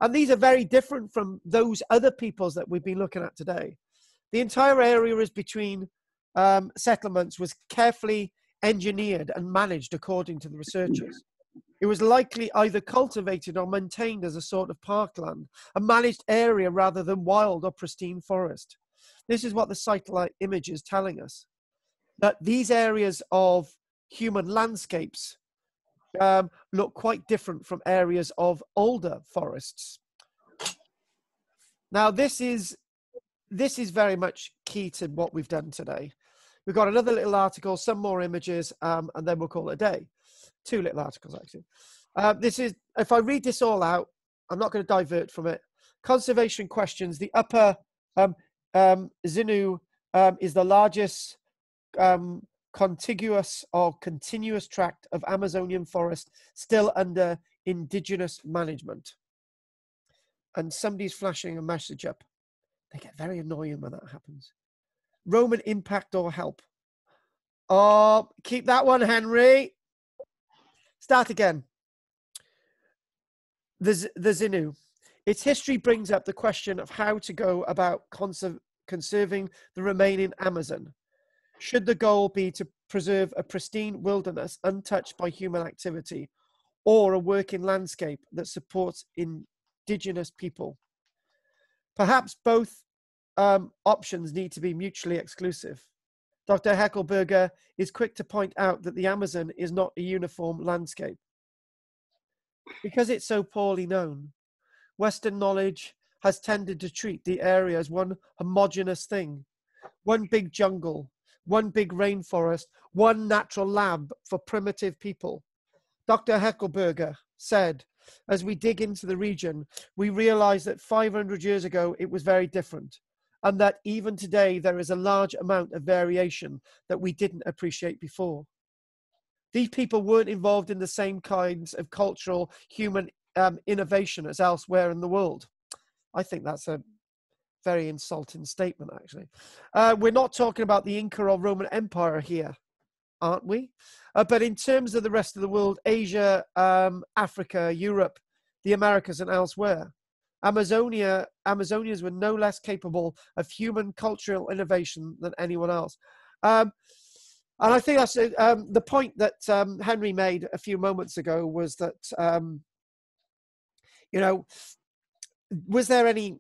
And these are very different from those other peoples that we've been looking at today. The entire area is between um, settlements was carefully engineered and managed according to the researchers. It was likely either cultivated or maintained as a sort of parkland, a managed area rather than wild or pristine forest. This is what the satellite image is telling us, that these areas of human landscapes um, look quite different from areas of older forests. Now, this is, this is very much key to what we've done today. We've got another little article, some more images, um, and then we'll call it a day. Two little articles, actually. Uh, this is, if I read this all out, I'm not going to divert from it. Conservation questions. The upper um, um, Xingu um, is the largest um, contiguous or continuous tract of Amazonian forest still under indigenous management. And somebody's flashing a message up. They get very annoying when that happens. Roman impact or help. Oh, keep that one, Henry. Start again. The, the Xingu. Its history brings up the question of how to go about conserv conserving the remaining Amazon. Should the goal be to preserve a pristine wilderness untouched by human activity, or a working landscape that supports indigenous people? Perhaps both um, options need to be mutually exclusive. Doctor Heckenberger is quick to point out that the Amazon is not a uniform landscape. Because it's so poorly known, Western knowledge has tended to treat the area as one homogeneous thing, one big jungle, one big rainforest, one natural lab for primitive people. Doctor Heckenberger said, as we dig into the region, we realize that five hundred years ago, it was very different. And that even today, there is a large amount of variation that we didn't appreciate before. These people weren't involved in the same kinds of cultural human um, innovation as elsewhere in the world. I think that's a very insulting statement, actually. Uh, we're not talking about the Inca or Roman Empire here, aren't we? Uh, but in terms of the rest of the world, Asia, um, Africa, Europe, the Americas and elsewhere, Amazonia, Amazonians were no less capable of human cultural innovation than anyone else. Um, and I think that's um, the point that um, Henry made a few moments ago, was that, um, you know, was there any,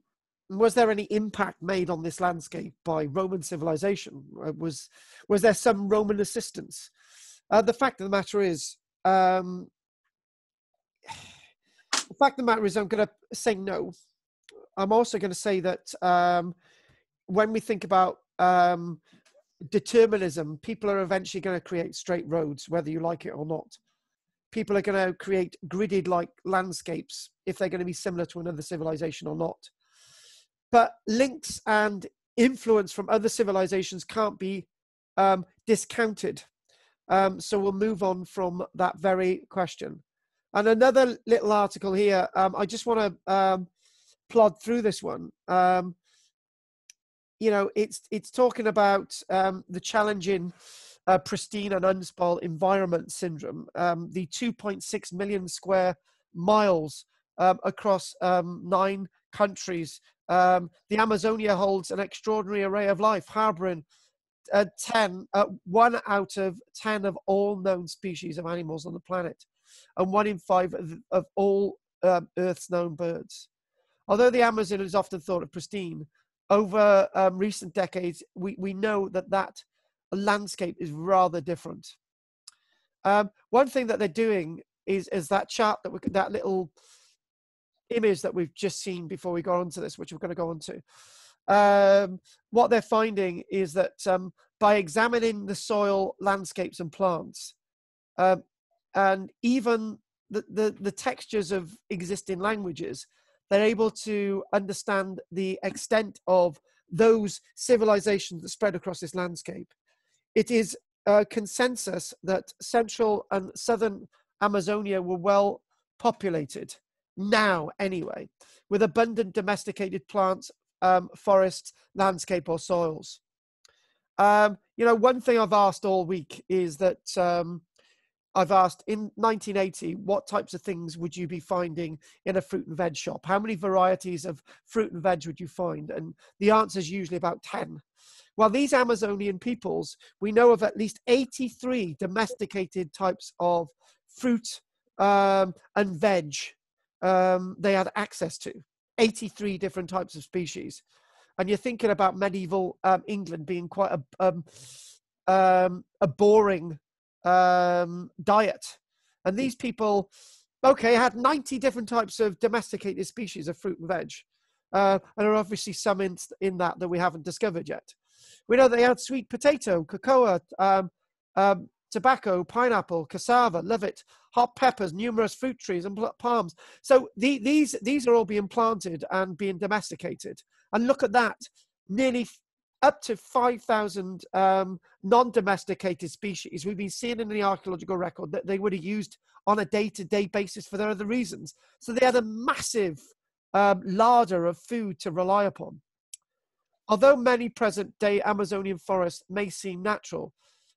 was there any impact made on this landscape by Roman civilization? Was, was there some Roman assistance? Uh, the fact of the matter is, um, The fact of the matter is, I'm going to say no. I'm also going to say that um, when we think about um, determinism, people are eventually going to create straight roads, whether you like it or not. People are going to create gridded-like landscapes if they're going to be similar to another civilization or not. But links and influence from other civilizations can't be um, discounted. Um, so we'll move on from that very question. And another little article here, um, I just want to um, plod through this one. Um, you know, it's, it's talking about um, the challenging uh, pristine and unspoiled environment syndrome, um, the two point six million square miles um, across um, nine countries. Um, the Amazonia holds an extraordinary array of life, harboring uh, ten, uh, one out of ten of all known species of animals on the planet, and one in five of, of all um, Earth's known birds. Although the Amazon is often thought of pristine, over um, recent decades, we, we know that that landscape is rather different. Um, one thing that they're doing is, is that chart, that, we, that little image that we've just seen before we got onto this, which we're going to go on to. Um, what they're finding is that um, by examining the soil, landscapes and plants, um, and even the, the, the textures of existing languages, they're able to understand the extent of those civilizations that spread across this landscape. It is a consensus that central and southern Amazonia were well populated, now anyway, with abundant domesticated plants, um, forests, landscape or soils. Um, you know, one thing I've asked all week is that, um, I've asked, in nineteen eighty, what types of things would you be finding in a fruit and veg shop? How many varieties of fruit and veg would you find? And the answer is usually about ten. Well, these Amazonian peoples, we know of at least eighty-three domesticated types of fruit um, and veg um, they had access to, eighty-three different types of species. And you're thinking about medieval um, England being quite a, um, um, a boring um, diet. And these people, okay, had ninety different types of domesticated species of fruit and veg. Uh, and there are obviously some in, in that that we haven't discovered yet. We know they had sweet potato, cocoa, um, um, tobacco, pineapple, cassava, levet, hot peppers, numerous fruit trees and palms. So the, these, these are all being planted and being domesticated. And look at that, nearly up to five thousand um, non-domesticated species we've been seeing in the archaeological record that they would have used on a day-to-day basis for their other reasons. So they had a massive um, larder of food to rely upon. Although many present-day Amazonian forests may seem natural,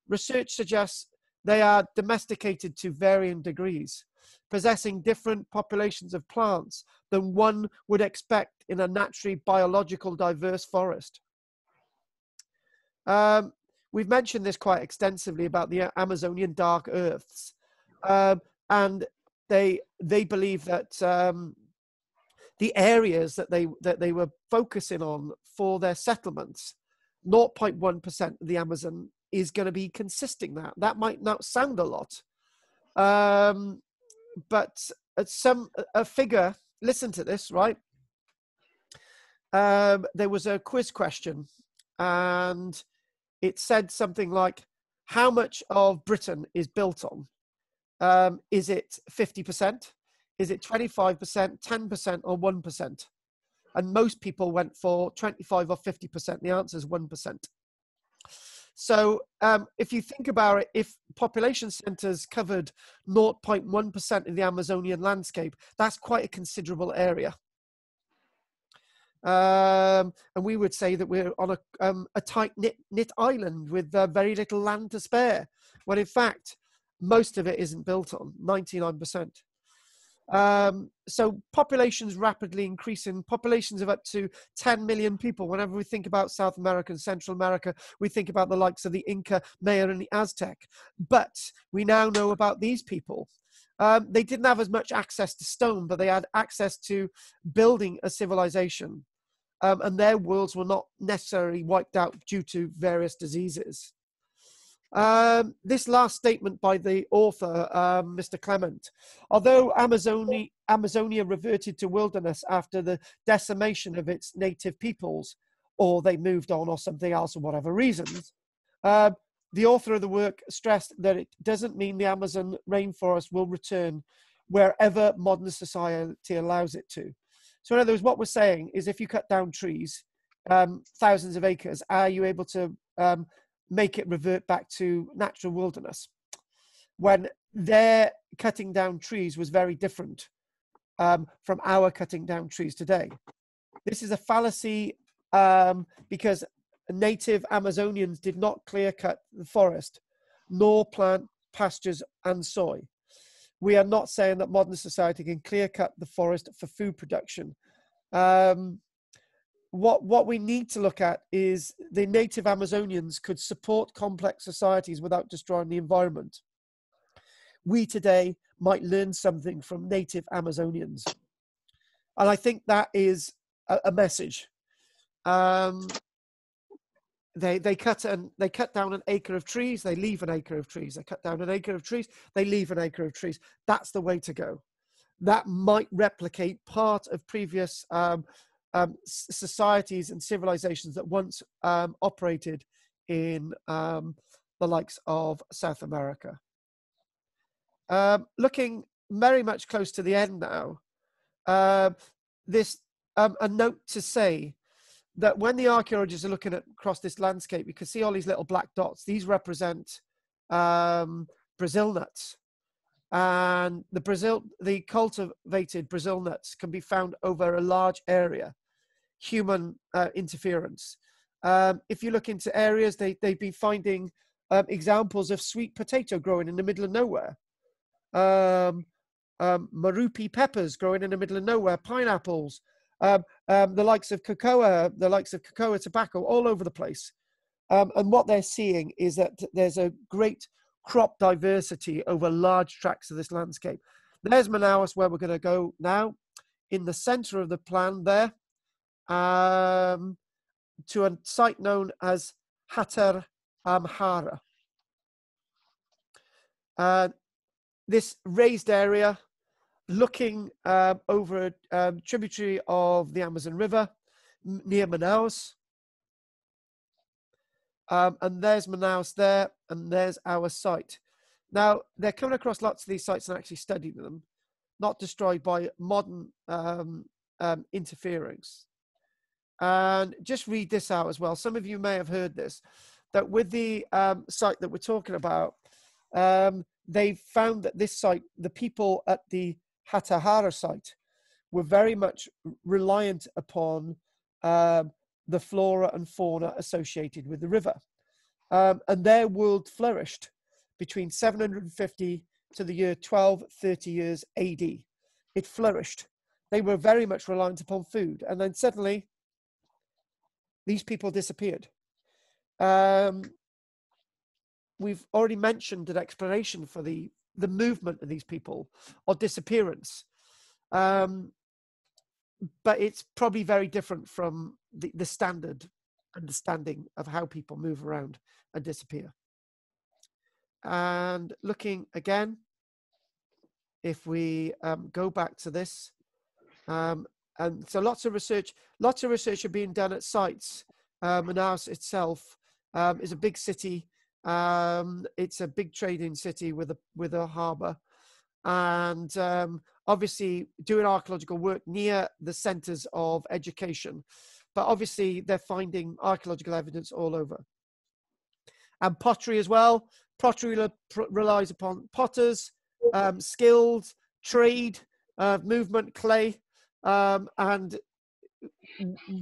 research suggests they are domesticated to varying degrees, possessing different populations of plants than one would expect in a naturally biological diverse forest. Um, we've mentioned this quite extensively about the Amazonian dark earths, um, and they, they believe that um, the areas that they, that they were focusing on for their settlements, zero point one percent of the Amazon is going to be consisting that. That might not sound a lot, um, but at some a figure, listen to this, right? Um, there was a quiz question and it said something like, how much of Britain is built on? Um, is it fifty percent? Is it twenty-five percent, ten percent or one percent? And most people went for twenty-five or fifty percent. The answer is one percent. So um, if you think about it, if population centers covered zero point one percent of the Amazonian landscape, that's quite a considerable area. Um, and we would say that we're on a, um, a tight knit, knit island with uh, very little land to spare, when in fact, most of it isn't built on, ninety-nine percent. Um, so populations rapidly increasing, populations of up to ten million people. Whenever we think about South America and Central America, we think about the likes of the Inca, Maya and the Aztec. But we now know about these people. Um, they didn't have as much access to stone, but they had access to building a civilization. Um, and their worlds were not necessarily wiped out due to various diseases. Um, this last statement by the author, um, Mister Clement, although Amazonia, Amazonia reverted to wilderness after the decimation of its native peoples, or they moved on or something else for whatever reasons, uh, the author of the work stressed that it doesn't mean the Amazon rainforest will return wherever modern society allows it to. So in other words, what we're saying is if you cut down trees, um, thousands of acres, are you able to um, make it revert back to natural wilderness, when their cutting down trees was very different um, from our cutting down trees today. This is a fallacy um, because native Amazonians did not clear cut the forest, nor plant pastures and soy. We are not saying that modern society can clear cut the forest for food production. Um, What, what we need to look at is the native Amazonians could support complex societies without destroying the environment. We today might learn something from native Amazonians. And I think that is a, a message. Um, they, they, cut an, they cut down an acre of trees, they leave an acre of trees. They cut down an acre of trees, they leave an acre of trees. That's the way to go. That might replicate part of previous um, Um, societies and civilizations that once um, operated in um, the likes of South America. Um, looking very much close to the end now, uh, this um, a note to say that when the archaeologists are looking at, across this landscape, you can see all these little black dots. These represent um, Brazil nuts. And the Brazil, the cultivated Brazil nuts can be found over a large area. Human uh, interference. Um, if you look into areas, they, they've been finding um, examples of sweet potato growing in the middle of nowhere. um, um, marupi peppers growing in the middle of nowhere, pineapples, um, um, the likes of cocoa, the likes of cocoa tobacco all over the place. Um, and what they're seeing is that there's a great crop diversity over large tracts of this landscape. There's Manaus, where we're going to go now. In the center of the plan there, um, to a site known as Hatahara. Uh, this raised area looking uh, over a um, tributary of the Amazon River near Manaus. Um, and there's Manaus there, and there's our site. Now, they're coming across lots of these sites and actually studying them, not destroyed by modern um, um, interference. And just read this out as well. Some of you may have heard this, that with the um, site that we're talking about, um, they found that this site, the people at the Hatahara site were very much reliant upon um, the flora and fauna associated with the river. Um, and their world flourished between seven hundred fifty to the year twelve thirty years A D. It flourished. They were very much reliant upon food. And then suddenly, these people disappeared. Um, we've already mentioned an explanation for the, the movement of these people, or disappearance. Um, but it's probably very different from the, the standard understanding of how people move around and disappear. And looking again, if we um, go back to this, um, and so lots of research, lots of research are being done at sites. Um, Manaus itself um, is a big city. Um, it's a big trading city with a with a harbour, and um, obviously doing archaeological work near the centres of education. But obviously they're finding archaeological evidence all over. And pottery as well. Pottery re relies upon potters, um, skilled, trade, uh, movement, clay. Um, and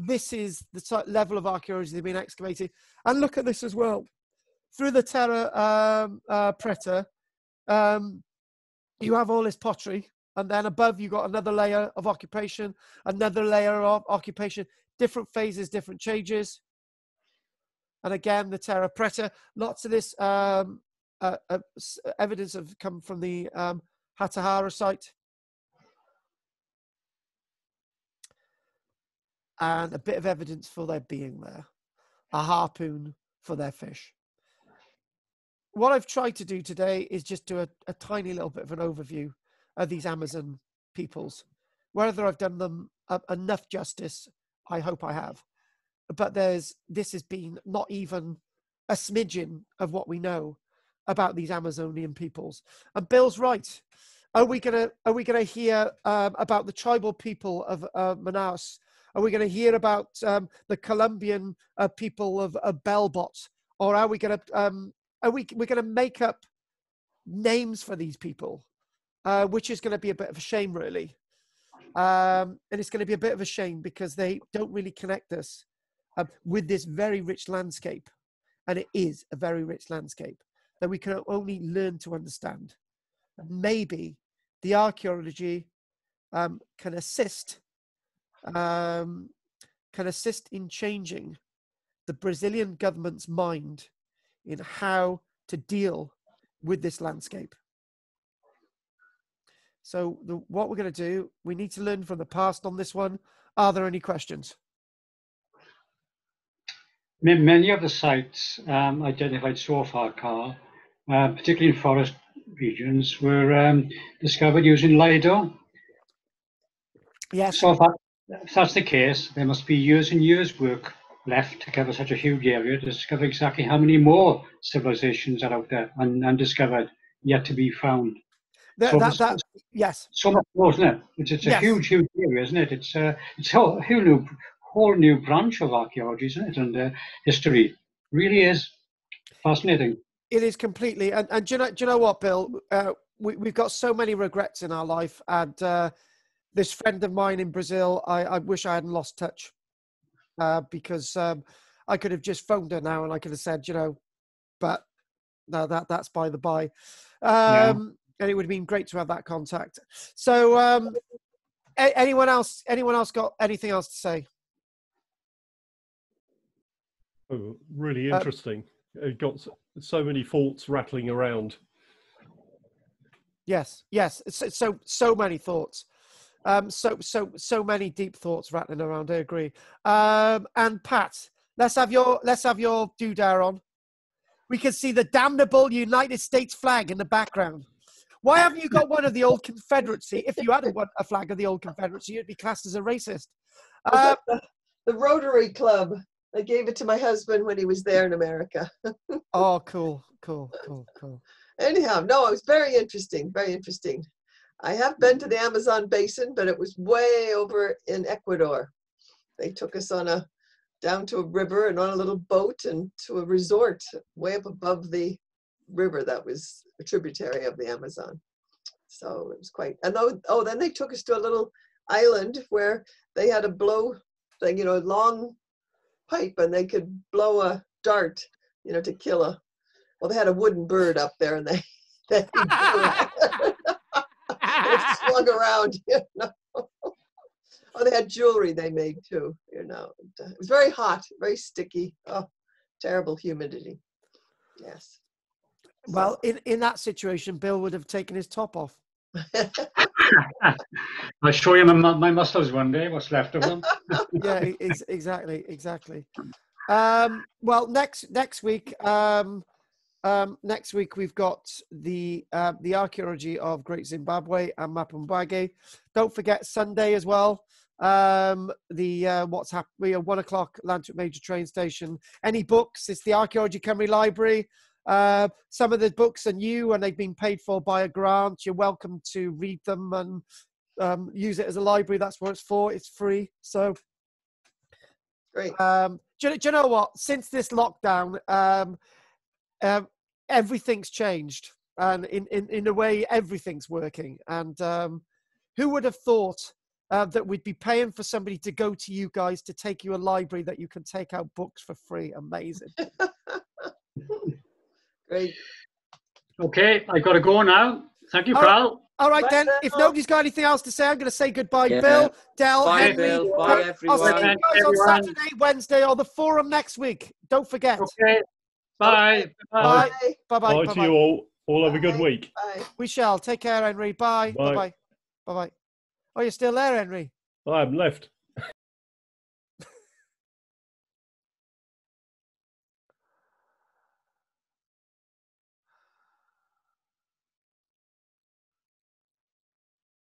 this is the level of archaeology they've been excavating. And look at this as well. Through the Terra um, uh, Preta, um, you have all this pottery. And then above, you've got another layer of occupation, another layer of occupation, different phases, different changes. And again, the Terra Preta. Lots of this um, uh, uh, evidence have come from the um, Hatahara site. And a bit of evidence for their being there. A harpoon for their fish. What I've tried to do today is just do a, a tiny little bit of an overview of these Amazon peoples. Whether I've done them uh, enough justice, I hope I have. But there's, this has been not even a smidgen of what we know about these Amazonian peoples. And Bill's right. Are we gonna, are we gonna hear um, about the tribal people of uh, Manaus? Are we gonna hear about um, the Colombian uh, people of, of Belbot? Or are we gonna, um, are we, we're gonna make up names for these people? Uh, which is going to be a bit of a shame, really. Um, and it's going to be a bit of a shame because they don't really connect us uh, with this very rich landscape. And it is a very rich landscape that we can only learn to understand. And maybe the archaeology um, can assist, um, can assist in changing the Brazilian government's mind in how to deal with this landscape. So the, what we're going to do, we need to learn from the past on this one. Are there any questions? Many of the sites um, identified so far, Carl, uh, particularly in forest regions, were um, discovered using LiDAR. Yes. So if, that, if that's the case, there must be years and years' work left to cover such a huge area to discover exactly how many more civilizations are out there and undiscovered, yet to be found. That, so that, that, yes. So much more, isn't it? It's, it's a yes. huge, huge area, isn't it? It's, uh, it's a whole, whole, new, whole new branch of archaeology, isn't it? And uh, history really is fascinating. It is completely. And, and do, you know, do you know what, Bill? Uh, we, we've got so many regrets in our life. And uh, this friend of mine in Brazil, I, I wish I hadn't lost touch uh, because um, I could have just phoned her now and I could have said, you know, but no, that, that's by the by. Um, yeah. and it would have been great to have that contact. So um, a anyone else, anyone else got anything else to say? Oh, really interesting. Um, it got so many thoughts rattling around. Yes, yes. So, so, so many thoughts. Um, so, so, so many deep thoughts rattling around. I agree. Um, and Pat, let's have your, let's have your doodah on. We can see the damnable United States flag in the background. Why haven't you got one of the old Confederacy? If you had a, a flag of the old Confederacy, you'd be classed as a racist. Um, the, the Rotary Club. I gave it to my husband when he was there in America. Oh, cool, cool, cool, cool. Anyhow, no, it was very interesting, very interesting. I have been to the Amazon basin, but it was way over in Ecuador. They took us on a, down to a river and on a little boat and to a resort way up above the river that was a tributary of the Amazon. So it was quite, and though, oh, then they took us to a little island where they had a blow thing, you know, a long pipe, and they could blow a dart, you know, to kill a, well, they had a wooden bird up there, and they, they, they swung around, you know. Oh, they had jewelry they made too, you know. It was very hot, very sticky. Oh, terrible humidity. Yes. Well, in, in that situation, Bill would have taken his top off. I'll show you my, my muscles one day, what's left of them. Yeah, ex exactly, exactly. Um, well, next next week, um, um, next week we've got the uh, the archaeology of Great Zimbabwe and Mapungubwe. Don't forget Sunday as well. Um, the uh, what's happening? We are one o'clock, Lantwood Major Train Station. Any books? It's the Archaeology Cymru Library. Uh, some of the books are new and they've been paid for by a grant. You're welcome to read them and um, use it as a library. That's what it's for. It's free. So great. Um, do, you, do you know what? Since this lockdown, um, um, everything's changed, and in, in, in a way, everything's working. And um, who would have thought uh, that we'd be paying for somebody to go to you guys to take you a library that you can take out books for free? Amazing. Great. Okay, I've got to go now. Thank you, all pal. Right. All right, bye, then. Bill. If nobody's got anything else to say, I'm going to say goodbye, yeah. Bill, Del, bye, Henry. Bill. Bye, everyone. I'll see you guys everyone. on Saturday, Wednesday, or the forum next week. Don't forget. Okay. Bye. Okay. Bye. Bye. Bye. Bye. Bye. Bye. Bye. To you all. All have a good week. Bye. We shall. Take care, Henry. Bye. Bye. Bye. Bye. Bye. Oh, you're still there, Henry? I'm left.